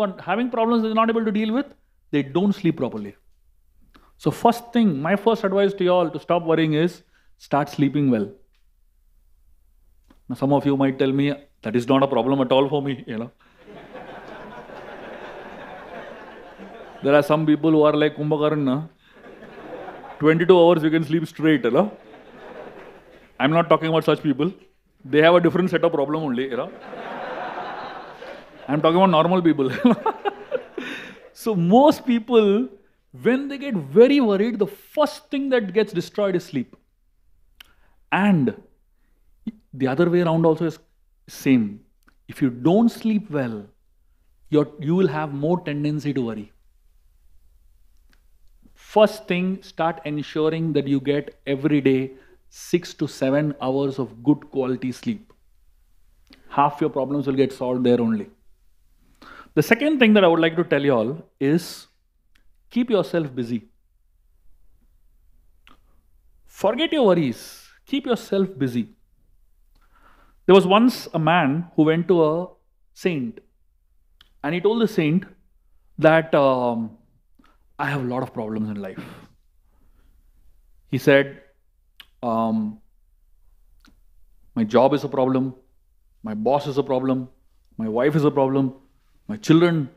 are having problems they're not able to deal with, they don't sleep properly. So first thing, my first advice to you all to stop worrying is start sleeping well. Now some of you might tell me, that is not a problem at all for me, you know. There are some people who are like Kumbhakarna. 22 hours you can sleep straight, you know. I'm not talking about such people. They have a different set of problem only, you know. I'm talking about normal people. So most people, when they get very worried, the first thing that gets destroyed is sleep. And the other way around also is same. If you don't sleep well, you will have more tendency to worry. First thing, start ensuring that you get every day 6 to 7 hours of good quality sleep. Half your problems will get solved there only. The second thing that I would like to tell you all is keep yourself busy. Forget your worries. Keep yourself busy. There was once a man who went to a saint and he told the saint that I have a lot of problems in life. He said, my job is a problem, my boss is a problem, my wife is a problem, my children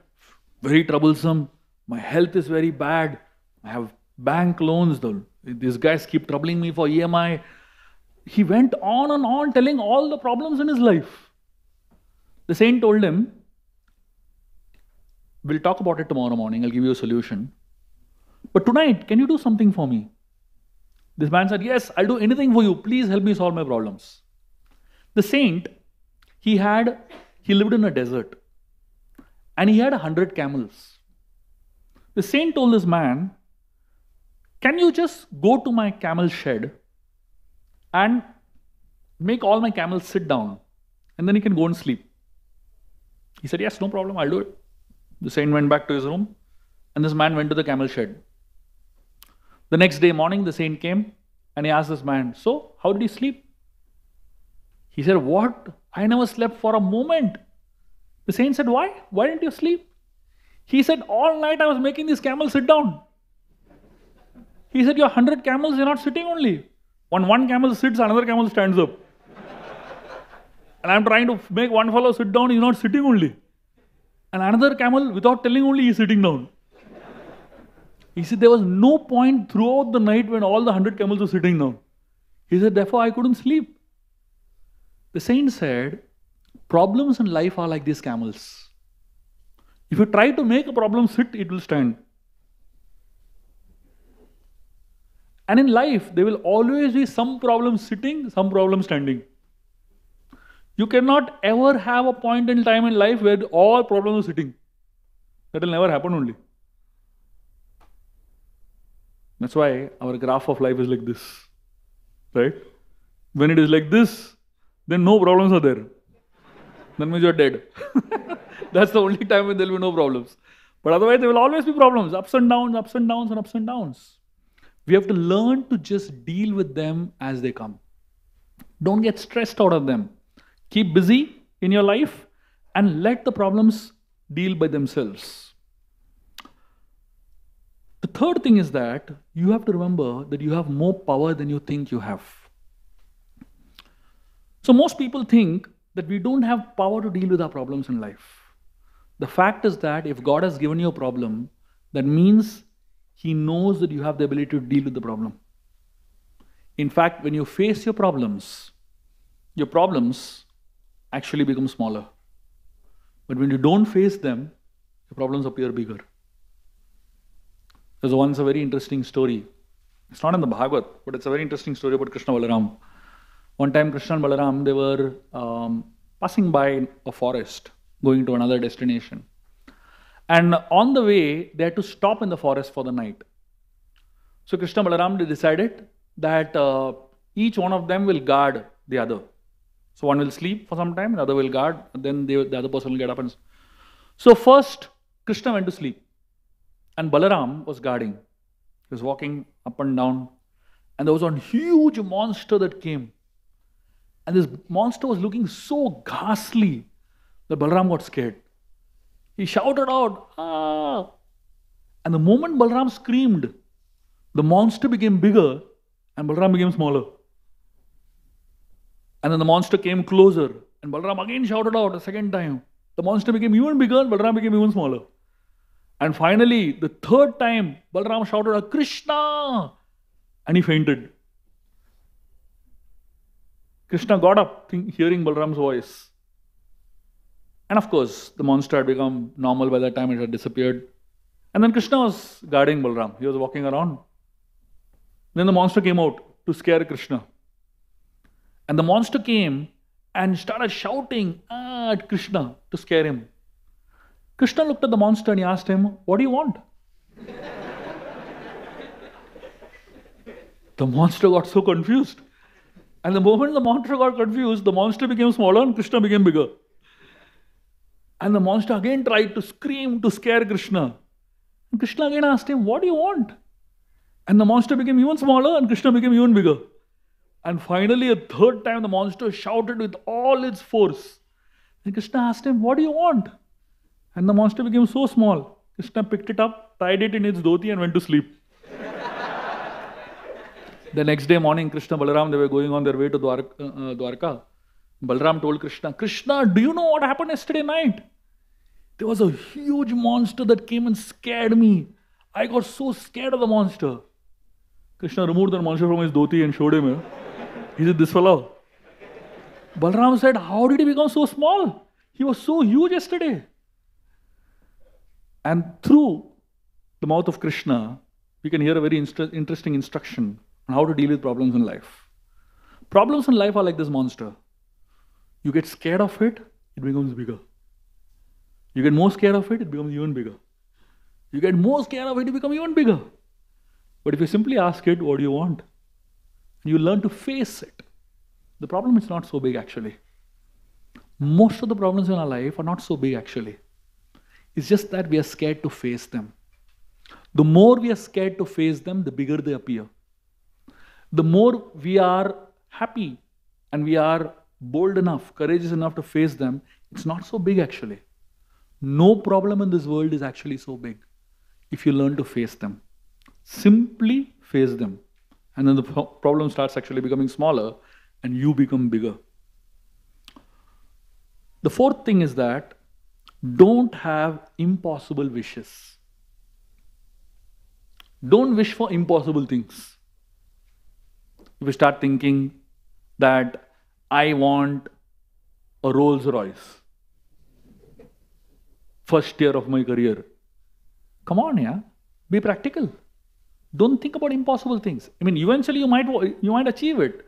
very troublesome, my health is very bad, I have bank loans, these guys keep troubling me for EMI. He went on and on telling all the problems in his life. The saint told him, we'll talk about it tomorrow morning, I'll give you a solution. But tonight, can you do something for me? This man said, yes, I'll do anything for you. Please help me solve my problems. The saint, he lived in a desert and he had 100 camels. The saint told this man, can you just go to my camel shed and make all my camels sit down and then he can go and sleep. He said, yes, no problem, I'll do it. The saint went back to his room and this man went to the camel shed. The next day morning, the saint came and he asked this man, so how did he sleep? He said, what? I never slept for a moment. The saint said, why? Why didn't you sleep? He said, all night I was making these camels sit down. He said, your 100 camels, they're not sitting only. When one camel sits, another camel stands up. And I'm trying to make one fellow sit down, he's not sitting only. And another camel, without telling only, he's sitting down. He said, there was no point throughout the night when all the 100 camels were sitting down. He said, therefore, I couldn't sleep. The saint said, problems in life are like these camels. If you try to make a problem sit, it will stand. And in life, there will always be some problem sitting, some problem standing. You cannot ever have a point in time in life where all problems are sitting. That will never happen only. That's why our graph of life is like this, right? When it is like this, then no problems are there. That means you're dead. That's the only time when there will be no problems. But otherwise, there will always be problems, ups and downs, and ups and downs. We have to learn to just deal with them as they come. Don't get stressed out of them. Keep busy in your life and let the problems deal by themselves. The third thing is that you have to remember that you have more power than you think you have. So most people think that we don't have power to deal with our problems in life. The fact is that if God has given you a problem, that means He knows that you have the ability to deal with the problem. In fact, when you face your problems actually become smaller. But when you don't face them, your problems appear bigger. There's once a very interesting story. It's not in the Bhagavad, but it's a very interesting story about Krishna Balaram. One time Krishna and Balaram, they were passing by a forest, going to another destination. And on the way, they had to stop in the forest for the night. So Krishna and Balaram, they decided that each one of them will guard the other. So one will sleep for some time, the other will guard, and then the other person will get up. And so first, Krishna went to sleep. And Balaram was guarding. He was walking up and down. And there was one huge monster that came. And this monster was looking so ghastly that Balaram got scared. He shouted out, "Ah!" And the moment Balaram screamed, the monster became bigger and Balaram became smaller. And then the monster came closer and Balaram again shouted out a second time. The monster became even bigger and Balaram became even smaller. And finally, the third time, Balaram shouted out, "Krishna!" And he fainted. Krishna got up, hearing Balaram's voice. And of course, the monster had become normal by that time, it had disappeared. And then Krishna was guarding Balaram. He was walking around. Then the monster came out to scare Krishna. And the monster came and started shouting at Krishna to scare him. Krishna looked at the monster and he asked him, "What do you want?" The monster got so confused. And the moment the monster got confused, the monster became smaller and Krishna became bigger. And the monster again tried to scream to scare Krishna. And Krishna again asked him, "What do you want?" And the monster became even smaller and Krishna became even bigger. And finally, a third time, the monster shouted with all its force. And Krishna asked him, "What do you want?" And the monster became so small, Krishna picked it up, tied it in its dhoti and went to sleep. The next day morning, Krishna and Balaram, they were going on their way to Dwarka. Balaram told Krishna, "Krishna, do you know what happened yesterday night? There was a huge monster that came and scared me. I got so scared of the monster." Krishna removed the monster from his dhoti and showed him. He said, "This fellow." Balaram said, "How did he become so small? He was so huge yesterday." And through the mouth of Krishna, we can hear a very interesting instruction on how to deal with problems in life. Problems in life are like this monster. You get scared of it, it becomes bigger. You get more scared of it, it becomes even bigger. You get more scared of it, it becomes even bigger. But if you simply ask it, "What do you want?" and you learn to face it, the problem is not so big actually. Most of the problems in our life are not so big actually. It's just that we are scared to face them. The more we are scared to face them, the bigger they appear. The more we are happy and we are bold enough, courageous enough to face them, it's not so big actually. No problem in this world is actually so big if you learn to face them. Simply face them. And then the problem starts actually becoming smaller and you become bigger. The fourth thing is that don't have impossible wishes. Don't wish for impossible things. If you start thinking that I want a Rolls Royce, first year of my career, come on, yeah, be practical. Don't think about impossible things. I mean, eventually you might achieve it,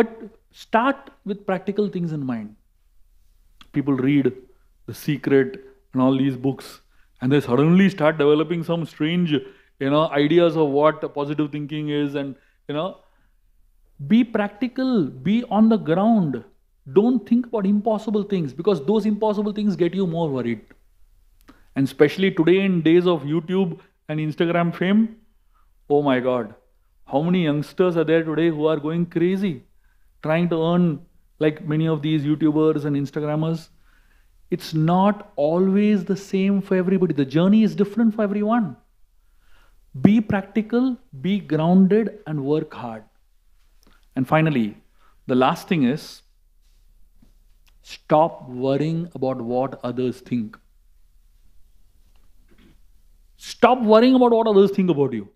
but start with practical things in mind. People read The Secret and all these books, and they suddenly start developing some strange, ideas of what positive thinking is, and be practical, be on the ground. Don't think about impossible things, because those impossible things get you more worried. And especially today in days of YouTube and Instagram fame, oh my God, how many youngsters are there today who are going crazy, trying to earn like many of these YouTubers and Instagrammers. It's not always the same for everybody. The journey is different for everyone. Be practical, be grounded, and work hard. And finally, the last thing is, stop worrying about what others think. Stop worrying about what others think about you.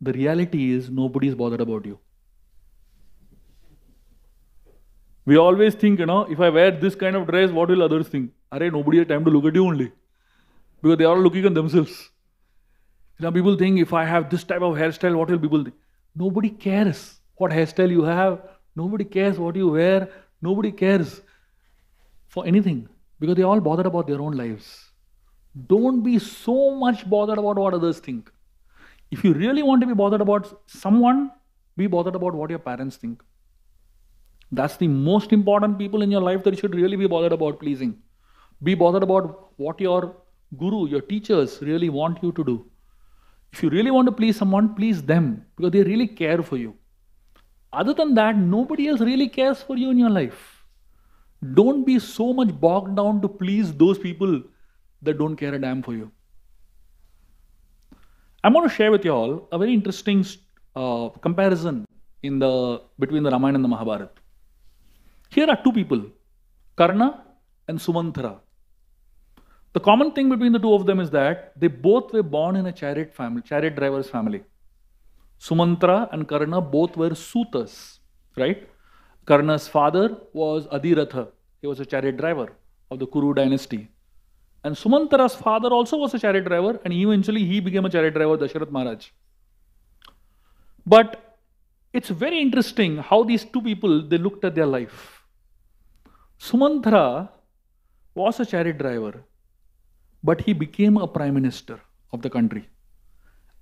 The reality is, nobody is bothered about you. We always think, you know, if I wear this kind of dress, what will others think? Arey, nobody has time to look at you only. Because they are all looking at themselves. Now people think, if I have this type of hairstyle, what will people think? Nobody cares what hairstyle you have. Nobody cares what you wear. Nobody cares for anything. Because they are all bothered about their own lives. Don't be so much bothered about what others think. If you really want to be bothered about someone, be bothered about what your parents think. That's the most important people in your life that you should really be bothered about pleasing. Be bothered about what your guru, your teachers really want you to do. If you really want to please someone, please them, because they really care for you. Other than that, nobody else really cares for you in your life. Don't be so much bogged down to please those people that don't care a damn for you. I'm going to share with you all a very interesting comparison between the Ramayana and the Mahabharata. Here are two people, Karna and Sumantra. The common thing between the two of them is that they both were born in a chariot driver's family. Sumantra and Karna both were sutas, right? Karna's father was Adhiratha. He was a chariot driver of the Kuru dynasty. And Sumantra's father also was a chariot driver, and eventually he became a chariot driver, Dashrath Maharaj. But it's very interesting how these two people, they looked at their life. Sumantra was a chariot driver, but he became a prime minister of the country.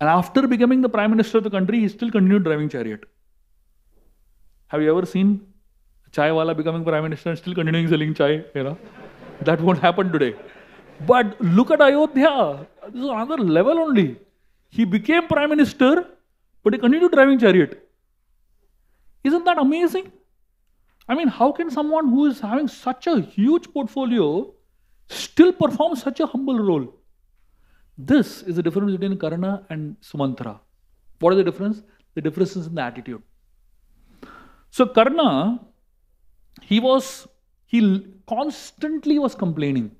And after becoming the prime minister of the country, he still continued driving chariot. Have you ever seen a chaiwala becoming prime minister and still continuing selling chai? You know? That won't happen today. But look at Ayodhya. This is another level only. He became prime minister, but he continued driving chariot. Isn't that amazing? I mean, how can someone who is having such a huge portfolio still perform such a humble role? This is the difference between Karna and Sumantra. What is the difference? The difference is in the attitude. So Karna, he constantly was complaining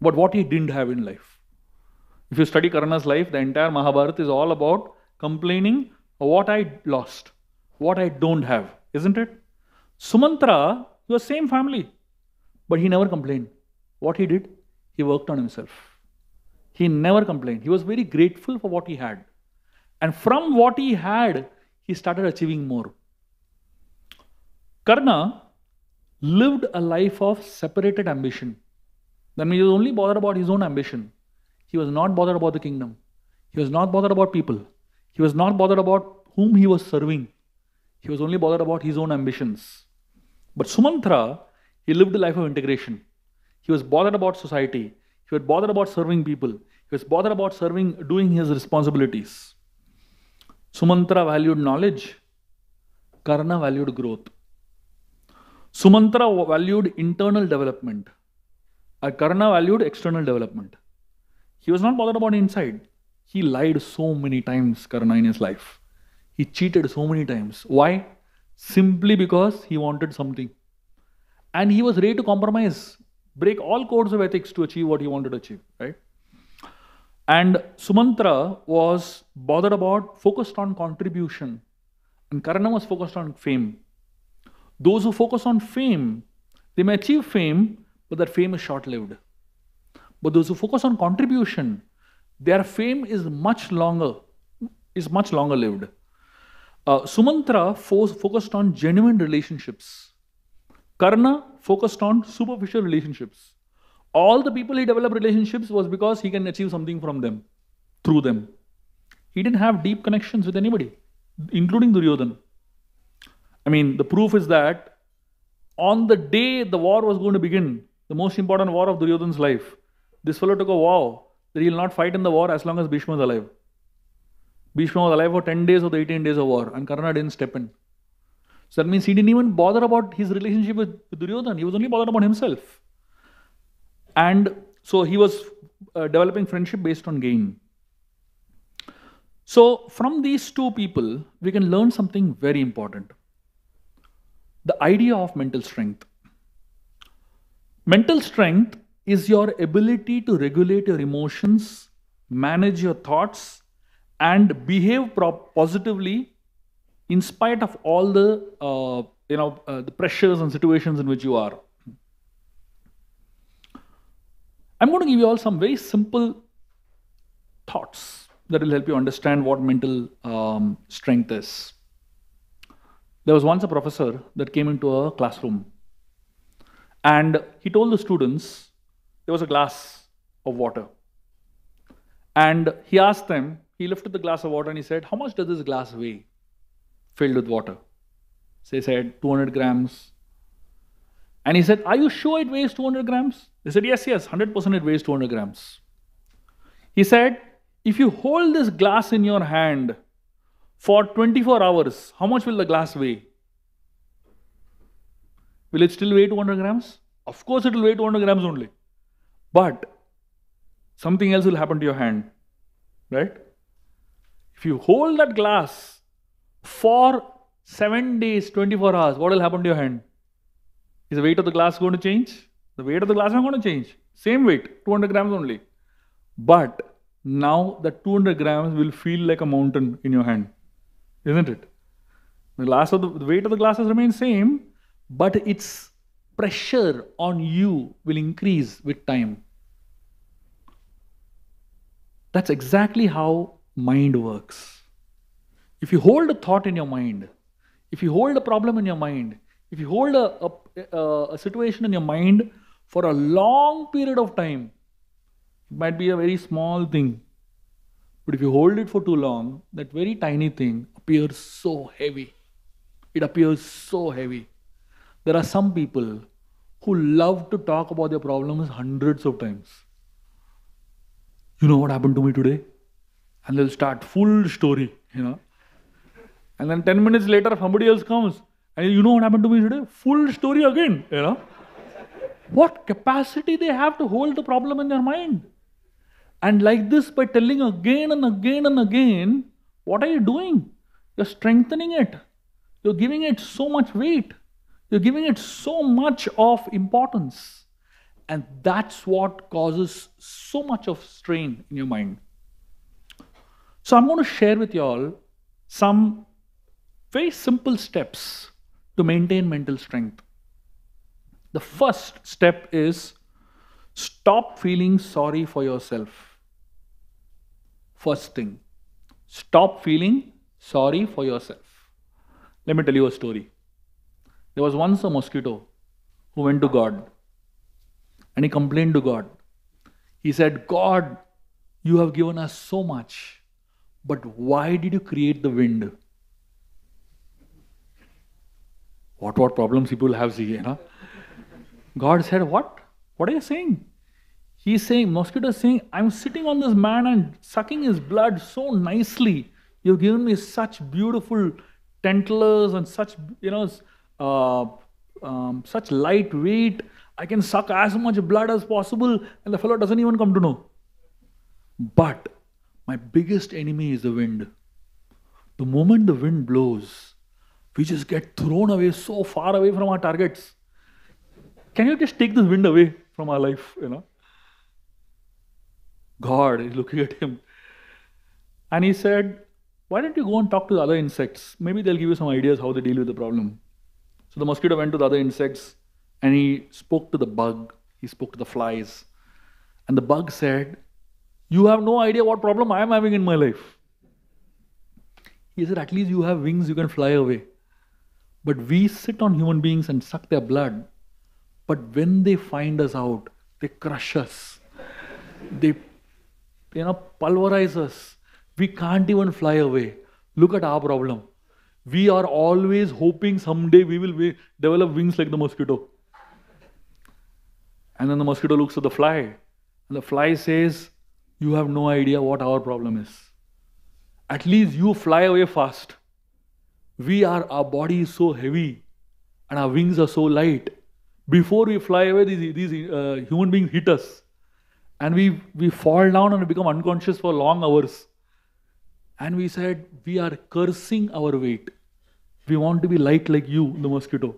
about what he didn't have in life. If you study Karna's life, the entire Mahabharata is all about complaining of what I lost, what I don't have, isn't it? Sumantra, he was same family, but he never complained. What he did? He worked on himself. He never complained. He was very grateful for what he had. And from what he had, he started achieving more. Karna lived a life of separated ambition. That means he was only bothered about his own ambition. He was not bothered about the kingdom. He was not bothered about people. He was not bothered about whom he was serving. He was only bothered about his own ambitions. But Sumantra, he lived a life of integration. He was bothered about society. He was bothered about serving people. He was bothered about doing his responsibilities. Sumantra valued knowledge. Karna valued growth. Sumantra valued internal development. Karna valued external development. He was not bothered about inside. He lied so many times, Karna, in his life. He cheated so many times. Why? Simply because he wanted something. And he was ready to compromise, break all codes of ethics to achieve what he wanted to achieve, right? And Sumantra was bothered about, focused on contribution. And Karna was focused on fame. Those who focus on fame, they may achieve fame, but their fame is short-lived. But those who focus on contribution, their fame is much longer lived. Sumantra focused on genuine relationships. Karna focused on superficial relationships. All the people he developed relationships was because he can achieve something from them, through them. He didn't have deep connections with anybody, including Duryodhana. I mean, the proof is that on the day the war was going to begin, the most important war of Duryodhana's life, this fellow took a vow that he will not fight in the war as long as Bhishma is alive. Bhishma was alive for 10 days of the 18 days of war, and Karna didn't step in. So that means he didn't even bother about his relationship with Duryodhana. He was only bothered about himself. And so he was developing friendship based on gain. So from these two people, we can learn something very important. The idea of mental strength. Mental strength is your ability to regulate your emotions, manage your thoughts, and behave positively in spite of all the pressures and situations in which you are. I'm going to give you all some very simple thoughts that will help you understand what mental strength is. There was once a professor that came into a classroom and he told the students there was a glass of water. And he asked them, he lifted the glass of water and he said, how much does this glass weigh filled with water? So they said 200 grams. And he said, are you sure it weighs 200 grams? They said, yes, yes, 100% it weighs 200 grams. He said, if you hold this glass in your hand for 24 hours, how much will the glass weigh? Will it still weigh 200 grams? Of course, it will weigh 200 grams only. But something else will happen to your hand, right? If you hold that glass for 7 days, 24 hours, what will happen to your hand? Is the weight of the glass going to change? The weight of the glass is not going to change. Same weight, 200 grams only. But now that 200 grams will feel like a mountain in your hand, isn't it? The weight of the glass has remained same, but its pressure on you will increase with time. That's exactly how mind works. If you hold a thought in your mind, if you hold a problem in your mind, if you hold a situation in your mind for a long period of time, it might be a very small thing, but if you hold it for too long, that very tiny thing appears so heavy. It appears so heavy. There are some people who love to talk about their problems hundreds of times. You know what happened to me today? And they'll start full story, you know. And then 10 minutes later, somebody else comes. And you know what happened to me today? Full story again, you know. What capacity they have to hold the problem in their mind. And like this, by telling again and again and again, what are you doing? You're strengthening it. You're giving it so much weight. You're giving it so much of importance. And that's what causes so much of strain in your mind. So I'm going to share with you all some very simple steps to maintain mental strength. The first step is stop feeling sorry for yourself. First thing, stop feeling sorry for yourself. Let me tell you a story. There was once a mosquito who went to God and he complained to God. He said, God, you have given us so much, but why did you create the wind? What problems people have, you know? God said, what? What are you saying? He's saying, mosquito is saying, I'm sitting on this man and sucking his blood so nicely. You've given me such beautiful tentacles and such, you know, such lightweight. I can suck as much blood as possible and the fellow doesn't even come to know. But my biggest enemy is the wind. The moment the wind blows, we just get thrown away so far away from our targets. Can you just take this wind away from our life, you know? God is looking at him. And he said, why don't you go and talk to the other insects? Maybe they'll give you some ideas how they deal with the problem. So the mosquito went to the other insects and he spoke to the bug. He spoke to the flies. And the bug said, you have no idea what problem I am having in my life. He said, at least you have wings, you can fly away. But we sit on human beings and suck their blood. But when they find us out, they crush us. They, you know, pulverize us. We can't even fly away. Look at our problem. We are always hoping someday we will develop wings like the mosquito. And then the mosquito looks at the fly. And the fly says, you have no idea what our problem is. At least you fly away fast. Our body is so heavy and our wings are so light. Before we fly away, these human beings hit us. And we fall down and become unconscious for long hours. And we said, we are cursing our weight. We want to be light like you, the mosquito.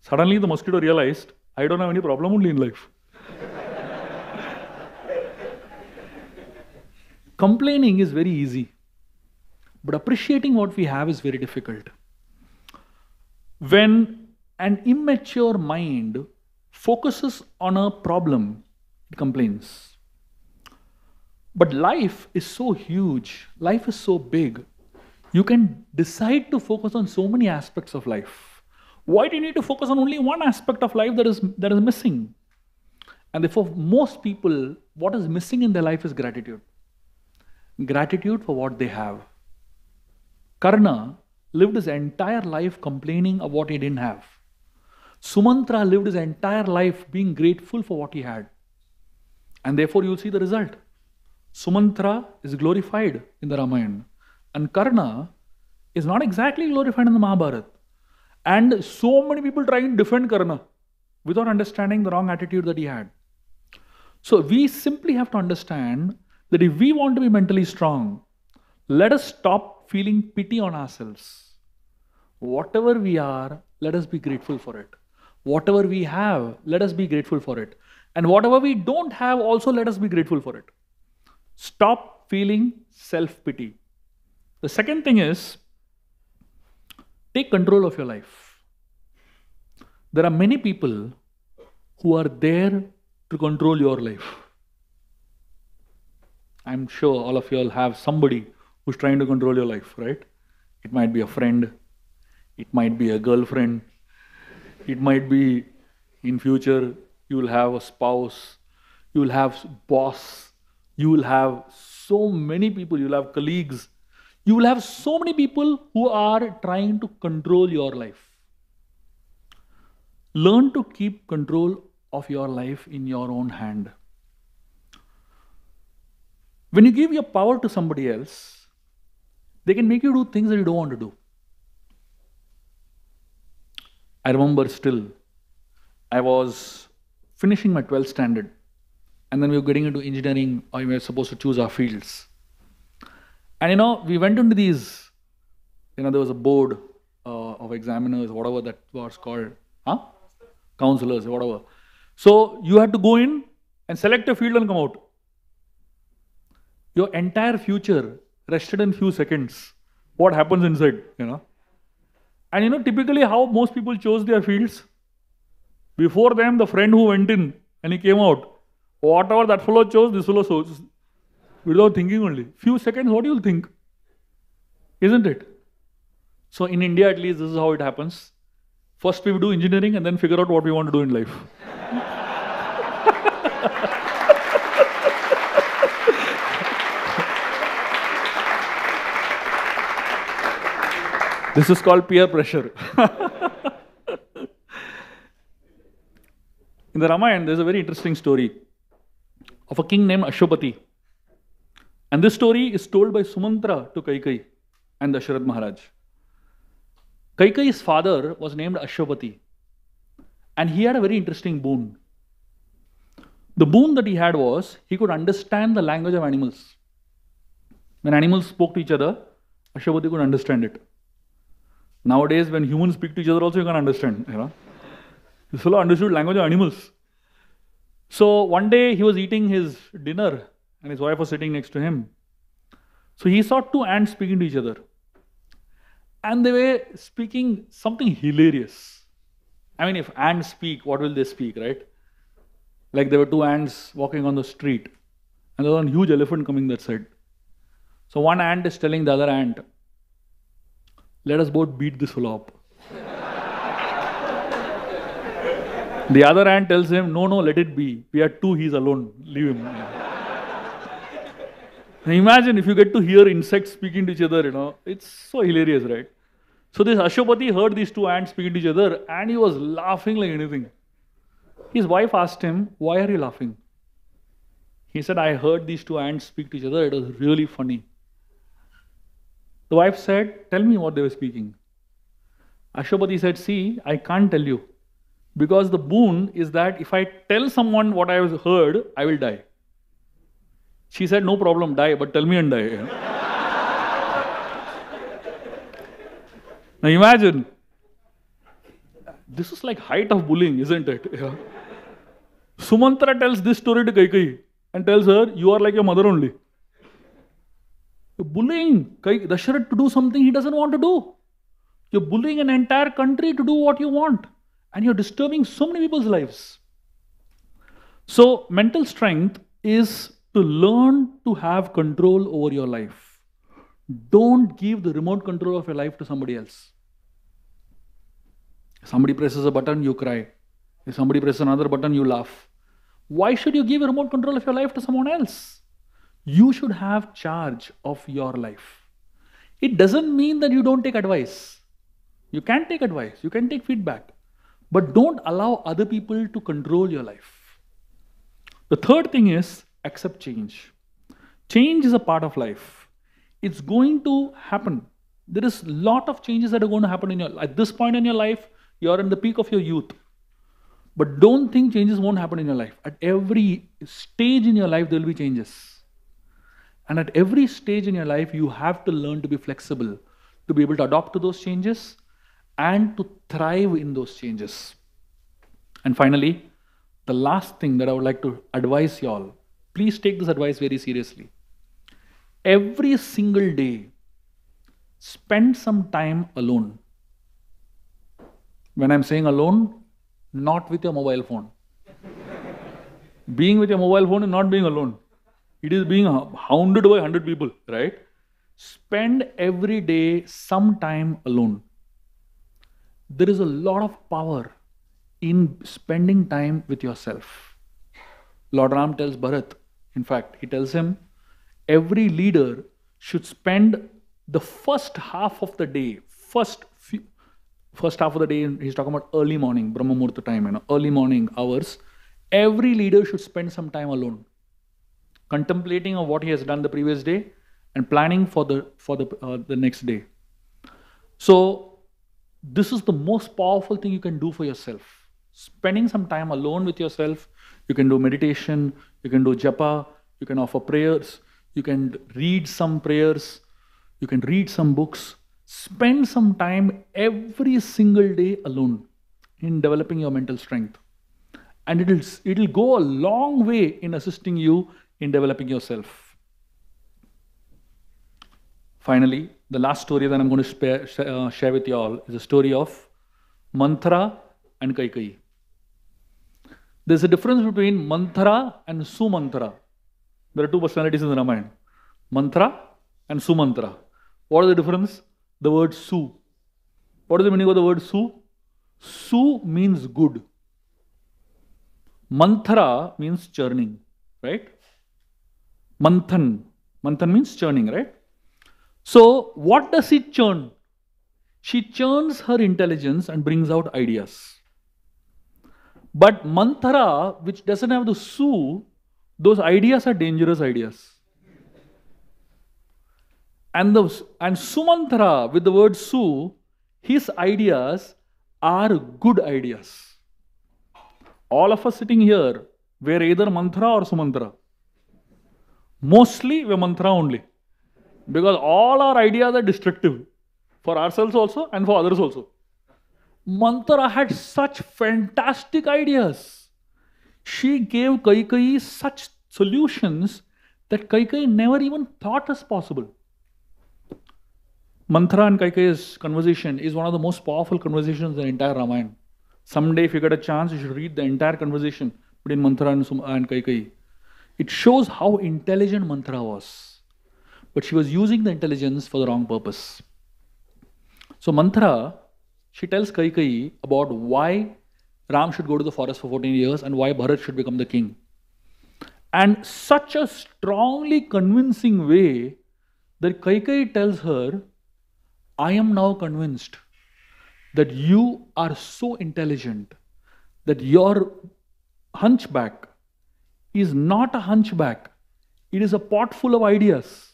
Suddenly the mosquito realized, I don't have any problem only in life. Complaining is very easy, but appreciating what we have is very difficult. When an immature mind focuses on a problem, it complains. But life is so huge, life is so big, you can decide to focus on so many aspects of life. Why do you need to focus on only one aspect of life that is missing? And therefore, most people, what is missing in their life is gratitude. Gratitude for what they have. Karna lived his entire life complaining of what he didn't have. Sumantra lived his entire life being grateful for what he had. And therefore, you'll see the result. Sumantra is glorified in the Ramayana. And Karna is not exactly glorified in the Mahabharata. And so many people try and defend Karna without understanding the wrong attitude that he had. So we simply have to understand that if we want to be mentally strong, let us stop feeling pity on ourselves. Whatever we are, let us be grateful for it. Whatever we have, let us be grateful for it. And whatever we don't have, also let us be grateful for it. Stop feeling self-pity. The second thing is, take control of your life. There are many people who are there to control your life. I'm sure all of you all have somebody who's trying to control your life, right? It might be a friend. It might be a girlfriend. It might be, in future, you'll have a spouse. You'll have boss. You will have so many people. You'll have colleagues. You will have so many people who are trying to control your life. Learn to keep control of your life in your own hand. When you give your power to somebody else, they can make you do things that you don't want to do. I remember still, I was finishing my 12th standard and then we were getting into engineering, or we were supposed to choose our fields. And we went into these, there was a board of examiners, whatever that was called, counselors, whatever. So you had to go in and select a field and come out. Your entire future rested in few seconds. What happens inside, And typically how most people chose their fields. Before them, the friend who went in and he came out. Whatever that fellow chose, this fellow chose. Without thinking only. Few seconds, what you'll think? Isn't it? So in India, at least, this is how it happens. First we do engineering and then figure out what we want to do in life. This is called peer pressure. In the Ramayana, there's a very interesting story of a king named Ashopati. And this story is told by Sumantra to Kaikayi and Dashrath Maharaj. Kaikayi's father was named Ashopati. And he had a very interesting boon. The boon that he had was, he could understand the language of animals. When animals spoke to each other, Ashopati could understand it. Nowadays, when humans speak to each other also, you can't understand. This fellow understood language of animals. So one day he was eating his dinner and his wife was sitting next to him. So he saw two ants speaking to each other. And they were speaking something hilarious. I mean, if ants speak, what will they speak, right? Like there were two ants walking on the street and there was a huge elephant coming that side. So one ant is telling the other ant, let us both beat this fellow up. The other ant tells him, no, let it be. We are two, he's alone. Leave him. Now imagine if you get to hear insects speaking to each other, It's so hilarious, right? So this Ashopati heard these two ants speaking to each other and he was laughing like anything. His wife asked him, why are you laughing? He said, I heard these two ants speak to each other. It was really funny. The wife said, tell me what they were speaking. Ashopati said, see, I can't tell you. Because the boon is that if I tell someone what I have heard, I will die. She said, no problem, die, but tell me and die. Now imagine, this is like height of bullying, isn't it? Yeah. Sumantra tells this story to Kaikayi and tells her, you are like your mother only. You're bullying Dashrath to do something he doesn't want to do. You're bullying an entire country to do what you want. And you're disturbing so many people's lives. So mental strength is to learn to have control over your life. Don't give the remote control of your life to somebody else. If somebody presses a button, you cry. If somebody presses another button, you laugh. Why should you give a remote control of your life to someone else? You should have charge of your life. It doesn't mean that you don't take advice. You can take advice. You can take feedback. But don't allow other people to control your life. The third thing is accept change. Change is a part of life. It's going to happen. There is a lot of changes that are going to happen in your life. At this point in your life, you're in the peak of your youth. But don't think changes won't happen in your life. At every stage in your life, there will be changes. And at every stage in your life, you have to learn to be flexible, to be able to adapt to those changes and to thrive in those changes. And finally, the last thing that I would like to advise you all, please take this advice very seriously. Every single day, spend some time alone. When I'm saying alone, not with your mobile phone. Being with your mobile phone is not being alone. It is being hounded by 100 people, right? Spend every day some time alone. There is a lot of power in spending time with yourself. Lord Ram tells Bharat, in fact, he tells him, every leader should spend the first half of the day, first half of the day, he's talking about early morning, Brahma Muhurta time, you know, early morning hours. Every leader should spend some time alone, contemplating on what he has done the previous day and planning for the next day. So this is the most powerful thing you can do for yourself. Spending some time alone with yourself. You can do meditation, you can do japa, you can offer prayers, you can read some prayers, you can read some books. Spend some time every single day alone in developing your mental strength. And it'll go a long way in assisting you in developing yourself. Finally, the last story that I'm going to share with you all is a story of Mantra and Kaikayi. There's a difference between Mantra and Sumantra. There are two personalities in the Ramayana. Mantra and Sumantra. What is the difference? The word Su. What is the meaning of the word Su? Su means good. Mantra means churning, right? Manthan. Manthan means churning, right? So, what does she churn? She churns her intelligence and brings out ideas. But Mantra, which doesn't have the Su, those ideas are dangerous ideas. And Sumantra, with the word Su, his ideas are good ideas. All of us sitting here, we're either Mantra or Sumantra. Mostly, we are Mantra only. Because all our ideas are destructive. For ourselves also and for others also. Mantra had such fantastic ideas. She gave Kaikayi such solutions that Kaikayi never even thought as possible. Mantra and Kaikayi's conversation is one of the most powerful conversations in the entire Ramayana. Someday if you get a chance, you should read the entire conversation between Mantra and Kaikayi. It shows how intelligent Mantra was. But she was using the intelligence for the wrong purpose. So Mantra, she tells Kaikayi about why Ram should go to the forest for 14 years and why Bharat should become the king. And such a strongly convincing way that Kaikayi tells her, I am now convinced that you are so intelligent that your hunchback is not a hunchback. It is a pot full of ideas.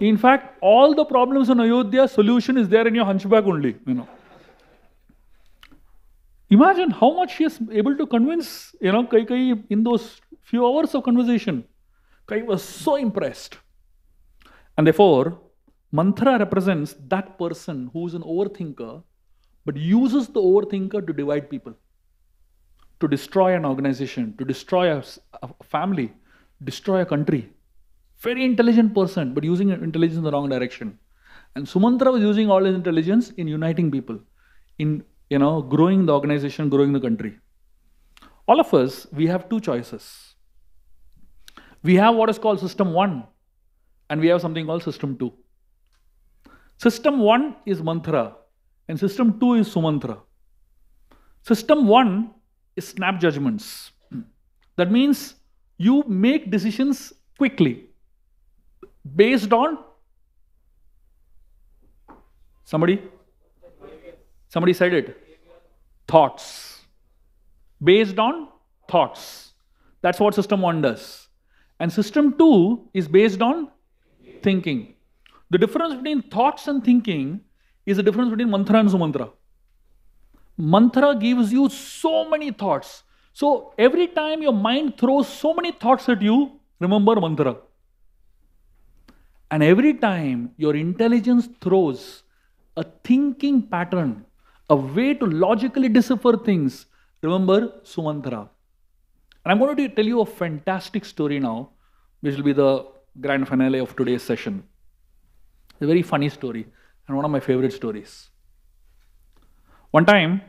In fact, all the problems in Ayodhya, solution is there in your hunchback only. You know. Imagine how much she is able to convince, you know, Kaikayi in those few hours of conversation. Kaikayi was so impressed. And therefore, Mantra represents that person who is an overthinker, but uses the overthinker to divide people, to destroy an organization, to destroy a family, destroy a country. Very intelligent person, but using intelligence in the wrong direction. And Sumantra was using all his intelligence in uniting people, in growing the organization, growing the country. All of us, we have two choices. We have what is called System 1, and we have something called System 2. System 1 is Mantra, and System 2 is Sumantra. System 1 is snap judgments. That means you make decisions quickly based on somebody said it. Thoughts. Based on thoughts. That's what System 1 does. And System 2 is based on thinking. The difference between thoughts and thinking is the difference between Mantra and Sumantra. Mantra gives you so many thoughts. So every time your mind throws so many thoughts at you, remember Mantra. And every time your intelligence throws a thinking pattern, a way to logically decipher things, remember Sumantra. And I'm going to tell you a fantastic story now, which will be the grand finale of today's session. It's a very funny story and one of my favorite stories. One time,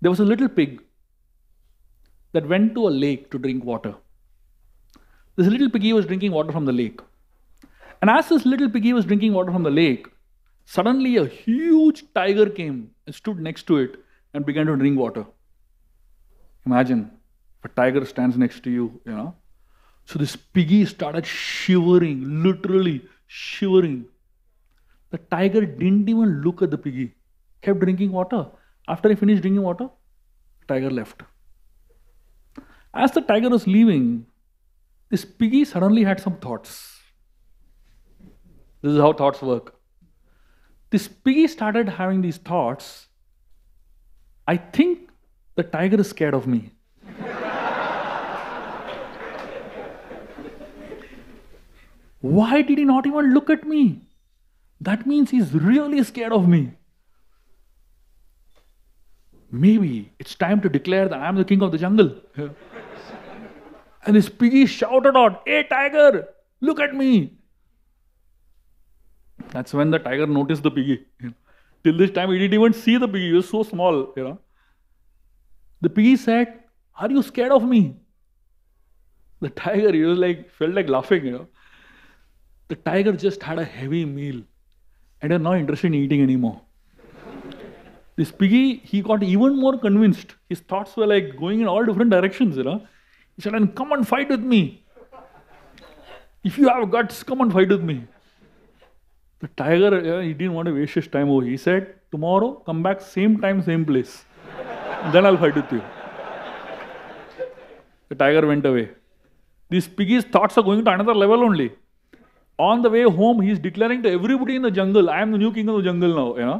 there was a little pig that went to a lake to drink water. This little piggy was drinking water from the lake. And as this little piggy was drinking water from the lake, suddenly a huge tiger came and stood next to it and began to drink water. Imagine, a tiger stands next to you, So this piggy started shivering, literally shivering. The tiger didn't even look at the piggy. Kept drinking water. After he finished drinking water, the tiger left. As the tiger was leaving, this piggy suddenly had some thoughts. This is how thoughts work. This piggy started having these thoughts. I think the tiger is scared of me. Why did he not even look at me? That means he's really scared of me. Maybe it's time to declare that I am the king of the jungle. Yeah. And this piggy shouted out, "Hey tiger, look at me." That's when the tiger noticed the piggy. Till this time he didn't even see the piggy, he was so small. The piggy said, "Are you scared of me?" The tiger, he was like, felt like laughing. The tiger just had a heavy meal and are not interested in eating anymore. This piggy, he got even more convinced. His thoughts were like going in all different directions, He said, "And come and fight with me. If you have guts, come and fight with me." The tiger, he didn't want to waste his time over. He said, "Tomorrow, come back same time, same place. Then I'll fight with you." The tiger went away. This piggy's thoughts are going to another level only. On the way home, he is declaring to everybody in the jungle, "I am the new king of the jungle now,"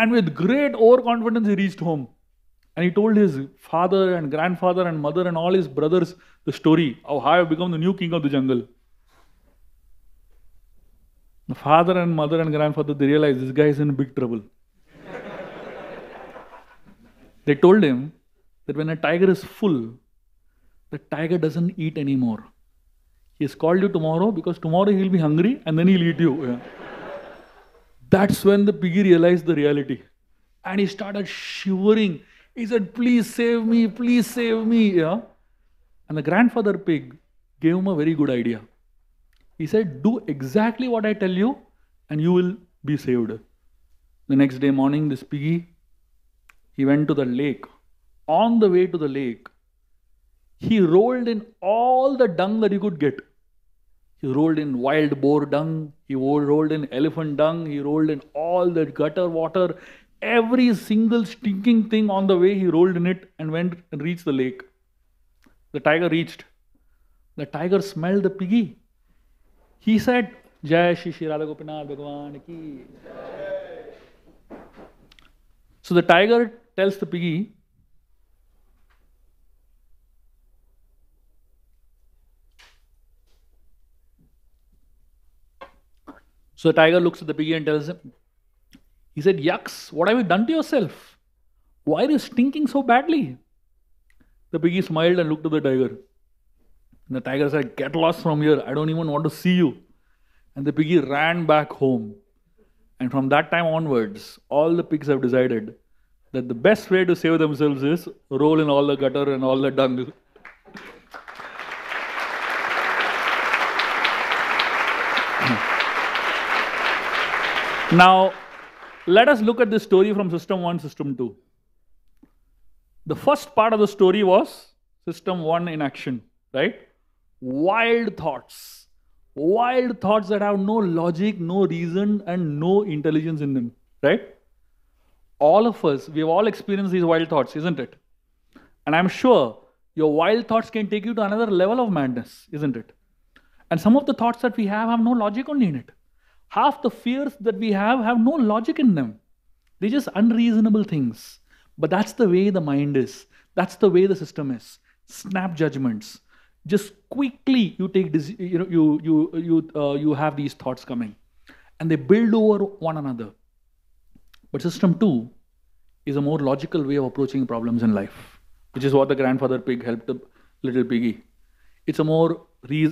And with great overconfidence, he reached home. And he told his father and grandfather and mother and all his brothers the story of how I have become the new king of the jungle. The father and mother and grandfather, they realized this guy is in big trouble. They told him that when a tiger is full, the tiger doesn't eat anymore. He has called you tomorrow because tomorrow he'll be hungry and then he'll eat you. That's when the piggy realized the reality. And he started shivering. He said, "Please save me, please save me." And the grandfather pig gave him a very good idea. He said, "Do exactly what I tell you and you will be saved." The next day morning, this piggy, he went to the lake. On the way to the lake, he rolled in all the dung that he could get. He rolled in wild boar dung, he rolled in elephant dung, he rolled in all the gutter water, every single stinking thing on the way, he rolled in it and went and reached the lake. The tiger reached. The tiger smelled the piggy. He said, "Jai Shri Shri Radha Gopinath Bhagwan Ki." So the tiger tells the piggy, So the tiger looks at the piggy and tells him, he said, "Yucks, what have you done to yourself? Why are you stinking so badly?" The piggy smiled and looked at the tiger. And the tiger said, "Get lost from here. I don't even want to see you." And the piggy ran back home. And from that time onwards, all the pigs have decided that the best way to save themselves is roll in all the gutter and all the dung. Now, let us look at this story from System 1, System 2. The first part of the story was System 1 in action, right? Wild thoughts that have no logic, no reason, and no intelligence in them, right? All of us, we have all experienced these wild thoughts, isn't it? And I'm sure your wild thoughts can take you to another level of madness, isn't it? And some of the thoughts that we have no logic only in it. Half the fears that we have no logic in them. They're just unreasonable things. But that's the way the mind is. That's the way the system is. Snap judgments. Just quickly you take this, you have these thoughts coming, and they build over one another. But System 2 is a more logical way of approaching problems in life, which is what the grandfather pig helped the little piggy. It's a more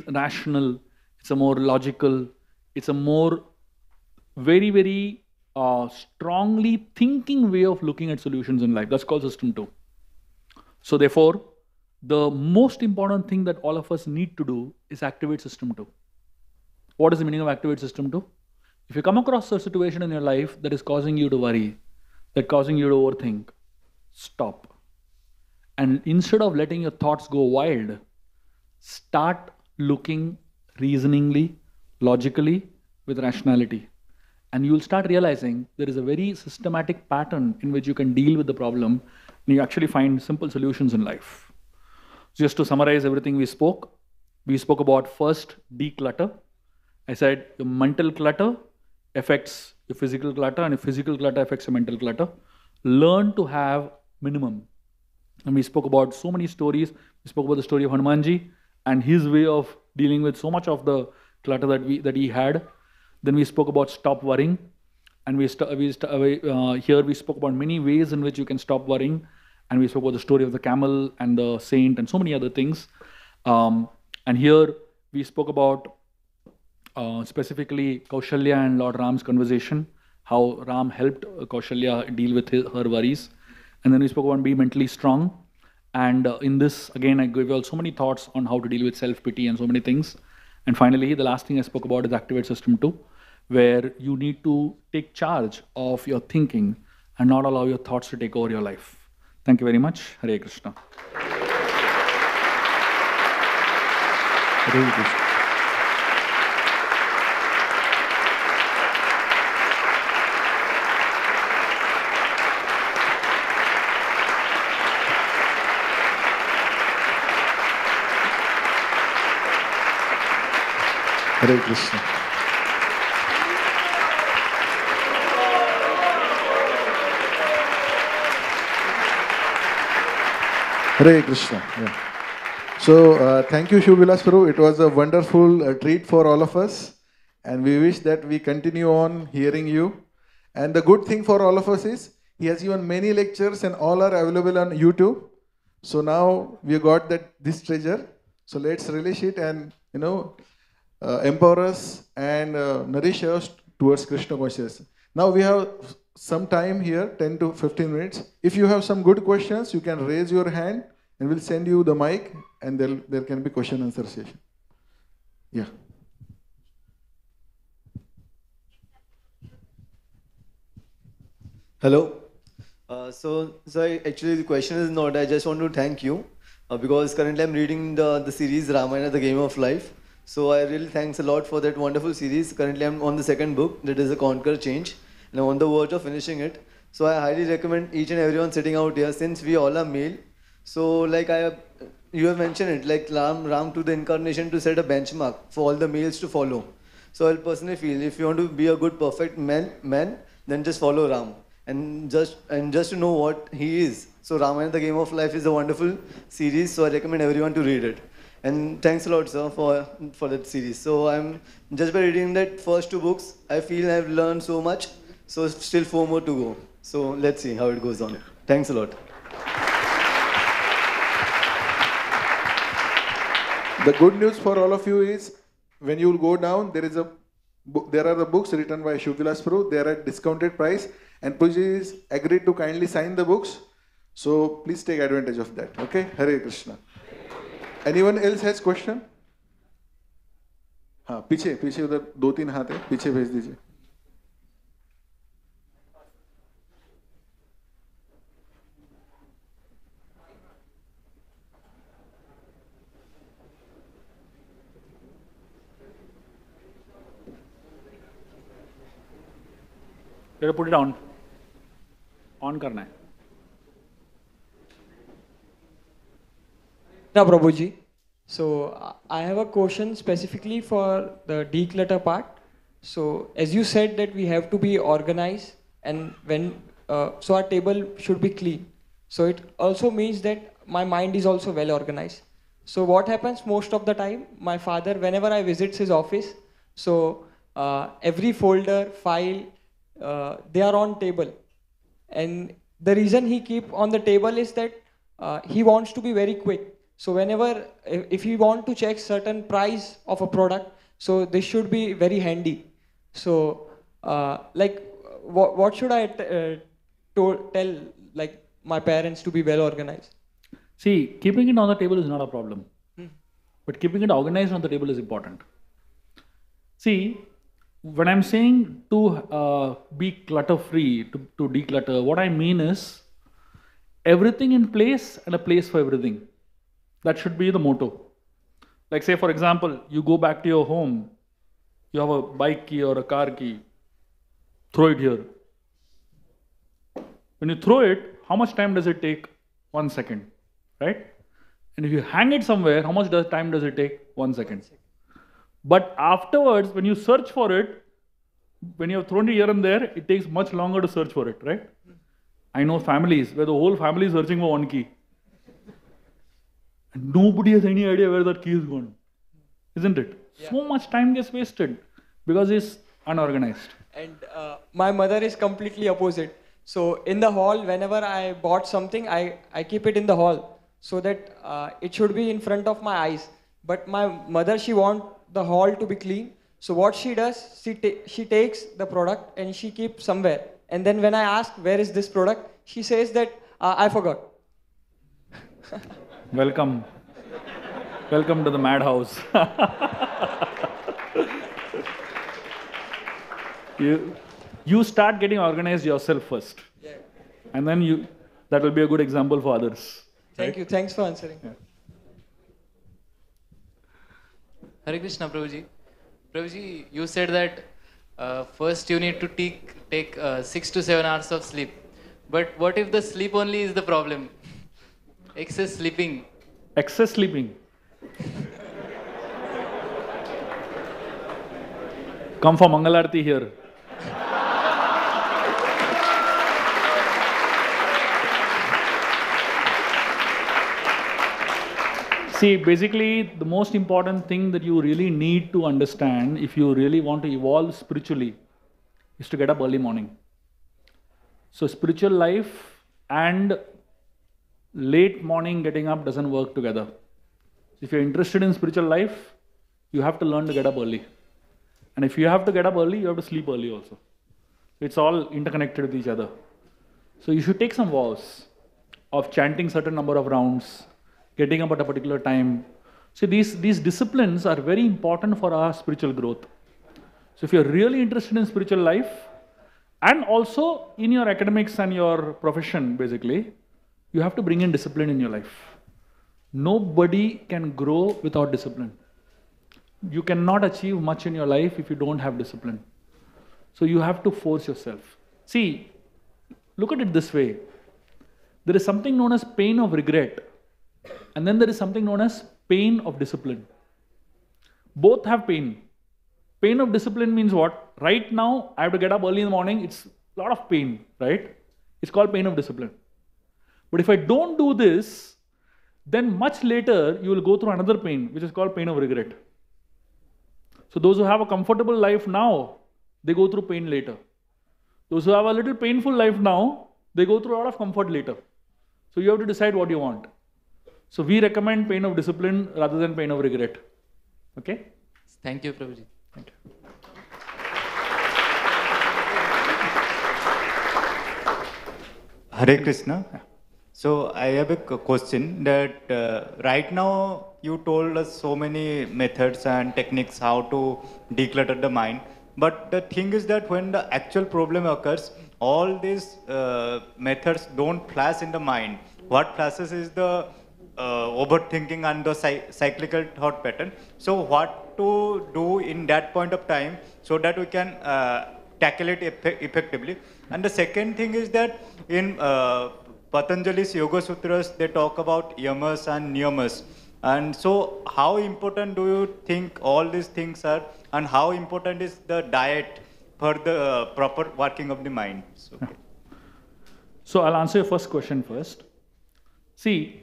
rational, it's a more logical, it's a more very, very strongly thinking way of looking at solutions in life. That's called System 2. So therefore, the most important thing that all of us need to do is activate System 2. What is the meaning of activate System 2? If you come across a situation in your life that is causing you to worry, that causing you to overthink, stop. And instead of letting your thoughts go wild, start looking reasoningly, logically, with rationality. And you'll start realizing there is a very systematic pattern in which you can deal with the problem, and you actually find simple solutions in life. Just to summarize everything we spoke about first, declutter. I said your mental clutter affects your physical clutter, and your physical clutter affects your mental clutter. Learn to have minimum. And we spoke about so many stories. We spoke about the story of Hanumanji and his way of dealing with so much of the clutter that he had. Then we spoke about stop worrying. And here we spoke about many ways in which you can stop worrying. And we spoke about the story of the camel and the saint and so many other things. And here we spoke about specifically Kaushalya and Lord Ram's conversation, how Ram helped Kaushalya deal with her worries. And then we spoke about being mentally strong. And in this, again, I gave you all so many thoughts on how to deal with self-pity and so many things. And finally, the last thing I spoke about is Activate System 2, where you need to take charge of your thinking and not allow your thoughts to take over your life. Thank you very much. Hare Krishna. Hare Krishna. Hare Krishna. Hare Krishna. Yeah. So, thank you, Shubha Vilas Prabhu. It was a wonderful treat for all of us. And we wish that we continue on hearing you. And the good thing for all of us is, he has given many lectures and all are available on YouTube. So now we got this treasure. So let's relish it and, empower us and nourish us towards Krishna consciousness. Now we have some time here, 10 to 15 minutes. If you have some good questions, you can raise your hand and we'll send you the mic, and there can be question and answer session. Yeah. Hello. So actually the question is not, I just want to thank you because currently I'm reading the series Ramayana, The Game of Life. So I really thanks a lot for that wonderful series. Currently I'm on the second book, that is The Conquer Change. Now on the verge of finishing it, so I highly recommend each and everyone sitting out here, since we all are male. So like you have mentioned it, like Ram to the incarnation to set a benchmark for all the males to follow. So I personally feel if you want to be a good, perfect man, then just follow Ram and just to know what he is. So Ramayana, The Game of Life is a wonderful series. So I recommend everyone to read it. And thanks a lot, sir, for that series. So I'm just by reading that first two books, I feel I've learned so much. So still 4 more to go. So let's see how it goes on. Thanks a lot. The good news for all of you is, when you go down, there are the books written by Shubha Vilas Prabhu. They are at discounted price, and please agree to kindly sign the books. So please take advantage of that. Okay, Hare Krishna. Anyone else has question? हाँ पीछे उधर 2-3 हाथ हैं पीछे भेज दीजिए. You have to put it on. On करना है. Prabhuji, so I have a question specifically for the declutter part. So as you said that we have to be organized, and when so our table should be clean. So it also means that my mind is also well organized. So what happens most of the time, my father, whenever I visit his office, so every folder, file, they are on table. And the reason he keeps on the table is that he wants to be very quick. So whenever, if you want to check certain price of a product, so this should be very handy. So like, what should I tell like my parents to be well organized? See, keeping it on the table is not a problem. But keeping it organized on the table is important. See, when I'm saying to be clutter-free, to declutter, what I mean is everything in place and a place for everything. That should be the motto. Like say, for example, you go back to your home, you have a bike key or a car key, throw it here. When you throw it, how much time does it take? 1 second, right? And if you hang it somewhere, how much time does it take? 1 second. But afterwards, when you search for it, when you have thrown it here and there, it takes much longer to search for it, right? I know families where the whole family is searching for one key. Nobody has any idea where that key is gone, isn't it? Yeah. So much time gets wasted because it's unorganized. And my mother is completely opposite. So in the hall, whenever I bought something, I keep it in the hall so that it should be in front of my eyes. But my mother, she wants the hall to be clean. So what she does, she takes the product and she keeps somewhere. And then when I ask, where is this product? She says that, I forgot. Welcome. Welcome to the madhouse. You start getting organized yourself first. Yeah. And then that will be a good example for others. Thank you. Thanks for answering. Yeah. Hare Krishna, Prabhuji. Prabhuji, you said that first you need to take 6 to 7 hours of sleep. But what if the sleep only is the problem? Excess sleeping. Excess sleeping. Come for Mangal Aarti here. See, basically, the most important thing that you really need to understand if you really want to evolve spiritually is to get up early morning. So spiritual life and late morning getting up doesn't work together. If you're interested in spiritual life, you have to learn to get up early. And if you have to get up early, you have to sleep early also. It's all interconnected with each other. So you should take some vows of chanting certain number of rounds, getting up at a particular time. So these disciplines are very important for our spiritual growth. So if you're really interested in spiritual life, and also in your academics and your profession basically, you have to bring in discipline in your life. Nobody can grow without discipline. You cannot achieve much in your life if you don't have discipline. So you have to force yourself. See, look at it this way. There is something known as pain of regret. And then there is something known as pain of discipline. Both have pain. Pain of discipline means what? Right now, I have to get up early in the morning. It's a lot of pain, right? It's called pain of discipline. But if I don't do this, then much later you will go through another pain, which is called pain of regret. So those who have a comfortable life now, they go through pain later. Those who have a little painful life now, they go through a lot of comfort later. So you have to decide what you want. So we recommend pain of discipline rather than pain of regret. Okay? Thank you, Prabhuji. Thank you. Hare Krishna. So I have a question that right now you told us so many methods and techniques how to declutter the mind. But the thing is that when the actual problem occurs, all these methods don't flash in the mind. What flashes is the overthinking and the cyclical thought pattern. So what to do in that point of time so that we can tackle it effectively. And the second thing is that in Patanjali's Yoga Sutras, they talk about yamas and niyamas. And so how important do you think all these things are? And how important is the diet for the proper working of the mind? Okay. So I'll answer your first question first. See,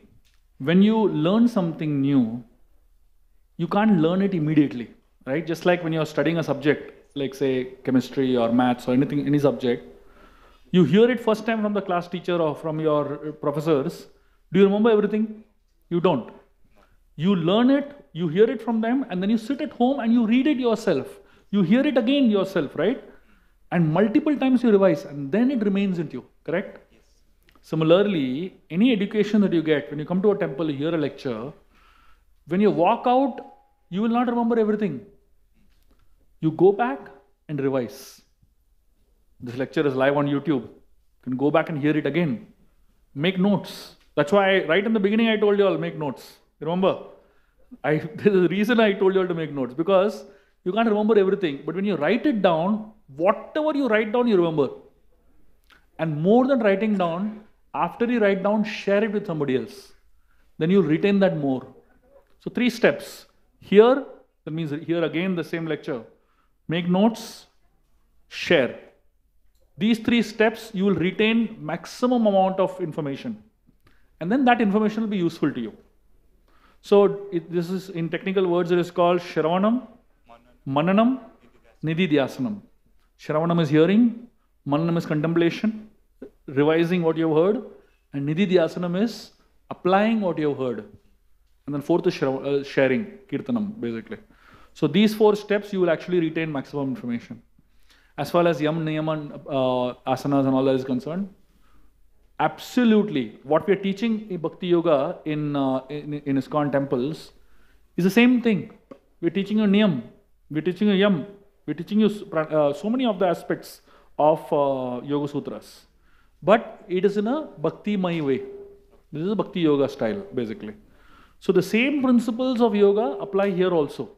when you learn something new, you can't learn it immediately, right? Just like when you're studying a subject, like say chemistry or maths or anything, any subject, you hear it first time from the class teacher or from your professors. Do you remember everything? You don't. You learn it, you hear it from them, and then you sit at home and you read it yourself. You hear it again yourself, right? And multiple times you revise, and then it remains with you, correct? Yes. Similarly, any education that you get, when you come to a temple, you hear a lecture, when you walk out, you will not remember everything. You go back and revise. This lecture is live on YouTube. You can go back and hear it again. Make notes. That's why right in the beginning I told you all, make notes. Remember, there's a reason I told you all to make notes, because you can't remember everything. But when you write it down, whatever you write down, you remember. And more than writing down, after you write down, share it with somebody else. Then you'll retain that more. So 3 steps. Hear, that means hear again the same lecture. Make notes, share. These 3 steps, you will retain maximum amount of information. And then that information will be useful to you. So this is, in technical words, it is called Shravanam, Mananam, Nididhyasanam. Shravanam is hearing, Mananam is contemplation, revising what you have heard, and Nididhyasanam is applying what you have heard. And then 4th is sharing, Kirtanam, basically. So these 4 steps, you will actually retain maximum information. As far as Yam, Niyama, Asanas and all that is concerned, absolutely, what we are teaching in Bhakti Yoga in ISKCON temples is the same thing. We are teaching you Niyam, we are teaching you Yam, we are teaching you so many of the aspects of Yoga Sutras. But it is in a Bhakti-Mai way. This is a Bhakti Yoga style, basically. So the same principles of Yoga apply here also.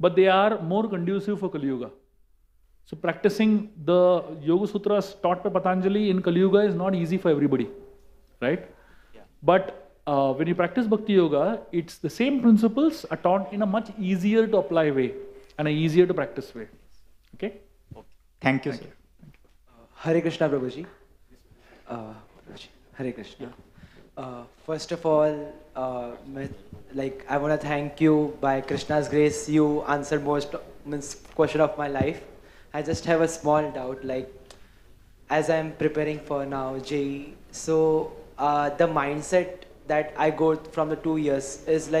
But they are more conducive for Kali Yuga. So practicing the Yoga Sutras taught by Patanjali in Kali Yuga is not easy for everybody, right? Yeah. But when you practice Bhakti Yoga, it's the same principles are taught in a much easier to apply way and an easier to practice way. Okay? Thank you, sir. Thank you. Hare Krishna, Prabhuji. Hare Krishna. Yeah. First of all, I want to thank you. By Krishna's grace, you answered most question of my life. I just have a small doubt, as I'm preparing for now JEE, so the mindset that I go from the 2 years is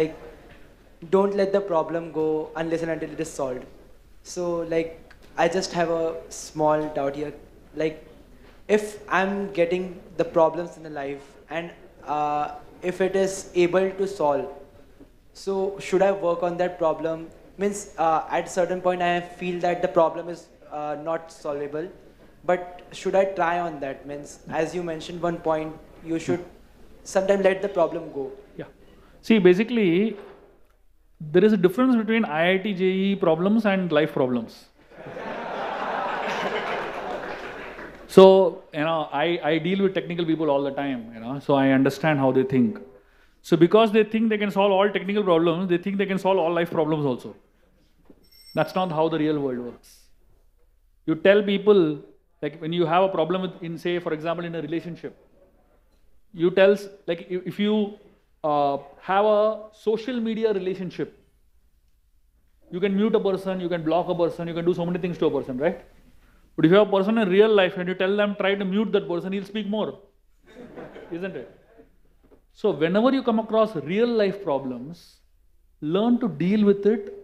don't let the problem go unless and until it is solved. So I just have a small doubt here, if I'm getting the problems in the life and if it is able to solve, so should I work on that problem? Means at a certain point I feel that the problem is not solvable, but should I try on that? Means, as you mentioned one point, you should sometimes let the problem go. Yeah. See, basically, there is a difference between IIT JEE problems and life problems. So, I deal with technical people all the time, so I understand how they think. So because they think they can solve all technical problems, they think they can solve all life problems also. That's not how the real world works. You tell people, when you have a problem in, say, for example, in a relationship, you tell, if you have a social media relationship. You can mute a person, you can block a person, you can do so many things to a person, right? But if you have a person in real life and you tell them, try to mute that person, he'll speak more, isn't it? So whenever you come across real life problems, learn to deal with it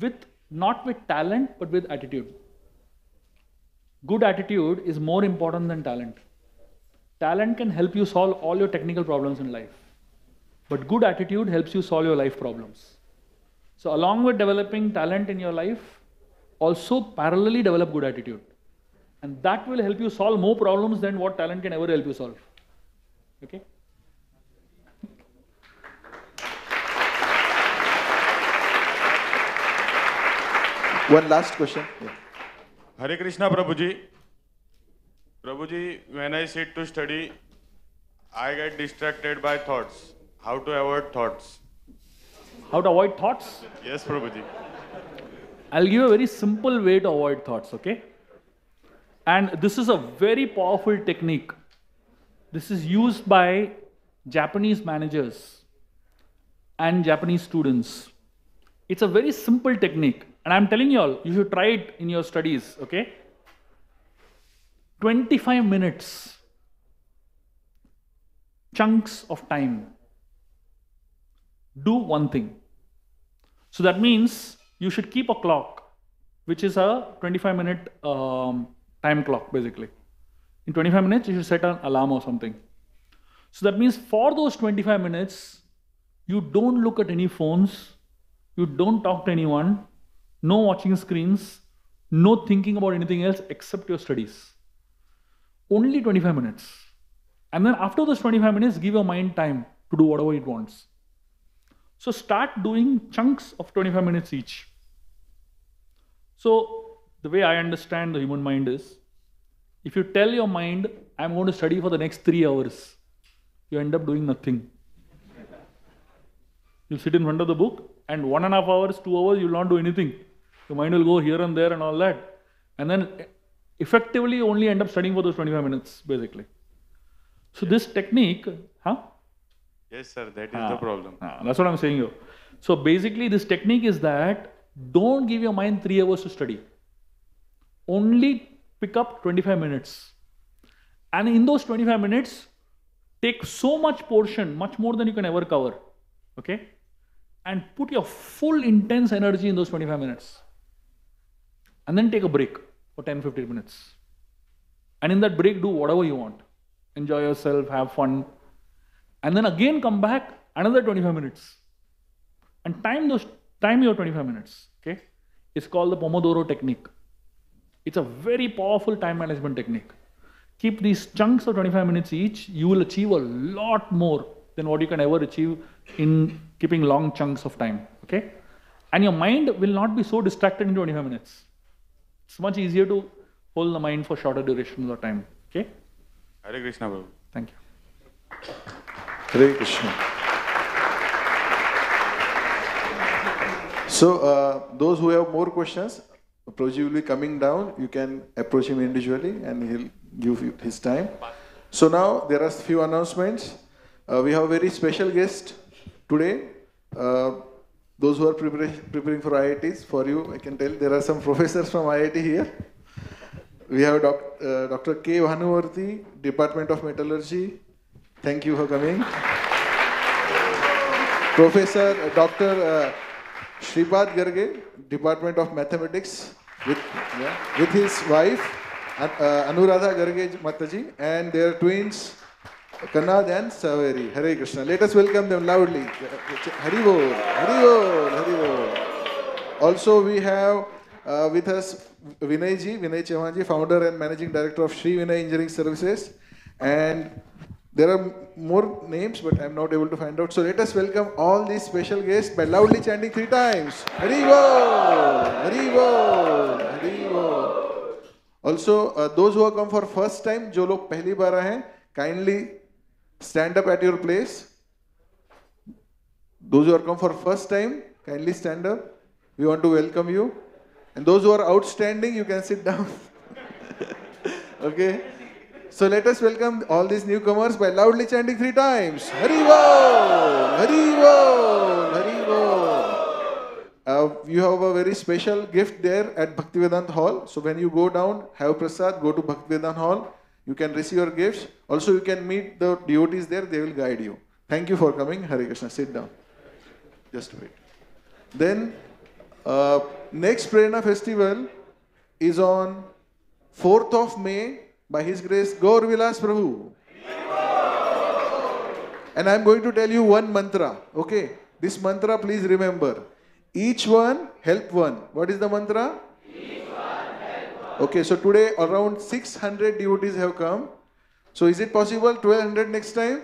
with, not with talent, but with attitude. Good attitude is more important than talent. Talent can help you solve all your technical problems in life, but good attitude helps you solve your life problems. So along with developing talent in your life, also parallelly develop good attitude. And that will help you solve more problems than what talent can ever help you solve. Okay? One last question. Yeah. Hare Krishna, Prabhuji. Prabhuji, when I sit to study, I get distracted by thoughts. How to avoid thoughts? How to avoid thoughts? Yes, Prabhuji. I'll give you a very simple way to avoid thoughts, okay? And this is a very powerful technique. This is used by Japanese managers and Japanese students. It's a very simple technique. And I'm telling you all, you should try it in your studies, okay? 25 minutes, chunks of time, do one thing. So that means you should keep a clock, which is a 25-minute time clock, basically. In 25 minutes, you should set an alarm or something. So that means for those 25 minutes, you don't look at any phones, you don't talk to anyone, no watching screens, no thinking about anything else except your studies. Only 25 minutes. And then after those 25 minutes, give your mind time to do whatever it wants. So start doing chunks of 25 minutes each. So the way I understand the human mind is, if you tell your mind, I'm going to study for the next 3 hours, you end up doing nothing. You'll sit in front of the book and 1.5 hours, 2 hours, you'll not do anything. Your mind will go here and there and all that. And then effectively you only end up studying for those 25 minutes, basically. So yes. This technique, huh? Yes, sir, that is the problem. That's what I'm saying here. So basically this technique is that don't give your mind 3 hours to study. Only pick up 25 minutes. And in those 25 minutes, take so much portion, much more than you can ever cover. Okay? And put your full intense energy in those 25 minutes. And then take a break for 10-15 minutes. And in that break, do whatever you want. Enjoy yourself, have fun. And then again come back another 25 minutes. And time your 25 minutes. Okay? It's called the Pomodoro technique. It's a very powerful time management technique. Keep these chunks of 25 minutes each. You will achieve a lot more than what you can ever achieve in keeping long chunks of time, okay? And your mind will not be so distracted in 25 minutes. It's much easier to hold the mind for shorter durations of time, okay? Hare Krishna, Prabhu. Thank you. Hare Krishna. So, those who have more questions, Prabhuji will be coming down. You can approach him individually and he'll give you his time. So now, there are a few announcements. We have a very special guest today. Those who are preparing for IITs, for you, I can tell there are some professors from IIT here. We have Dr. K. Bhanuvarthi, Department of Metallurgy. Thank you for coming. Professor Dr. Shripad Garge, Department of Mathematics, with his wife, Anuradha Garge Mataji, and their twins, Kannad and Saveri. Hare Krishna. Let us welcome them loudly. Haribol, Haribol, Haribol. Also, we have with us Vinayji, Vinay Chauhanji, founder and managing director of Sri Vinay Engineering Services. And there are more names, but I'm not able to find out. So let us welcome all these special guests by loudly chanting 3 times. Haribol, Haribol, Haribol. Also, those who have come for first time, jo log pehli baar aaye hain, kindly stand up at your place. Those who are come for first time, kindly stand up. We want to welcome you. And those who are outstanding, you can sit down. Okay. So let us welcome all these newcomers by loudly chanting 3 times. Haribol! Haribol! Haribol! You have a very special gift there at Bhaktivedanta Hall. So when you go down, have prasad, go to Bhaktivedanta Hall. You can receive your gifts. Also you can meet the devotees there. They will guide you. Thank you for coming. Hare Krishna. Sit down. Just wait. Then next Prerana festival is on 4th of May. By His grace, Gaur Vilas Prabhu. And I am going to tell you one mantra. Okay? This mantra, please remember. Each one, help one. What is the mantra? Each one, help one. Okay, so today around 600 devotees have come. So is it possible 1200 next time?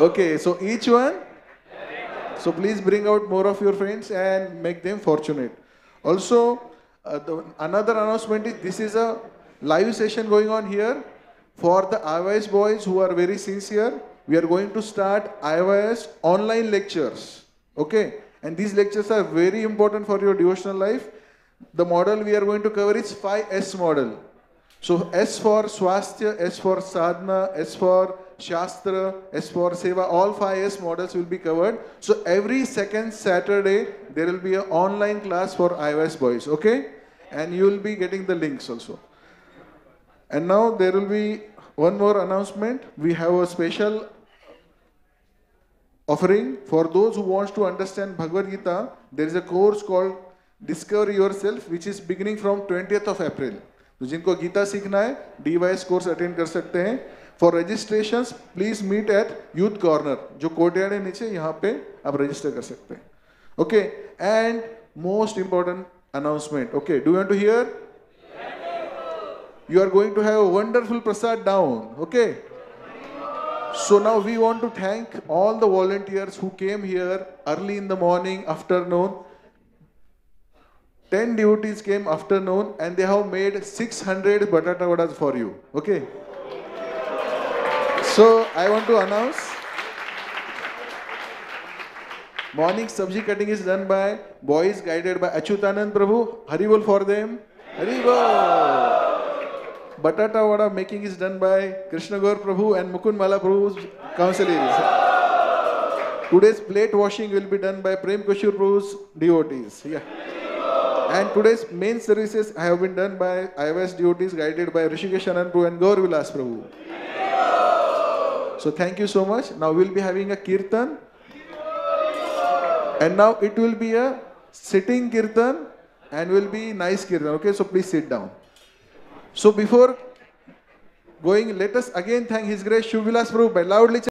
Okay, so each one. So please bring out more of your friends and make them fortunate. Also, another announcement is this is a live session going on here for the IITs boys who are very sincere. We are going to start IITs online lectures. Okay? And these lectures are very important for your devotional life. The model we are going to cover is 5S model. So S for Swasthya, S for Sadhana, S for Shastra, S for Seva, all 5S models will be covered. So every second Saturday, there will be an online class for IITs boys. Okay? And you will be getting the links also. And now there will be one more announcement. We have a special offering for those who want to understand Bhagavad Gita. There is a course called Discover Yourself, which is beginning from 20th of April. So, jinko Gita sikhna hai, DYS course attend kar sakte hain. For registrations, please meet at Youth Corner. Jo courtyard hai niche, yahan pe aap register kar sakte hain. Okay. And most important announcement. Okay. Do you want to hear? You are going to have a wonderful prasad down, okay? So now we want to thank all the volunteers who came here early in the morning, afternoon. 10 devotees came afternoon and they have made 600 batata vadas for you, okay? So I want to announce, morning sabji cutting is done by boys guided by Achyutanand Prabhu. Haribol for them. Haribol! Batata vada making is done by Krishna Gaur Prabhu and Mukund Mala Prabhu's counselees. Today's plate washing will be done by Prem Kishore Prabhu's devotees. Yeah. And today's main services have been done by IITs devotees guided by Rishikesh Anand Prabhu and Gaur Vilas Prabhu. So thank you so much. Now we'll be having a kirtan. And now it will be a sitting kirtan and will be nice kirtan. Okay, so please sit down. So before going, let us again thank His Grace Shubha Vilas Prabhu by loudly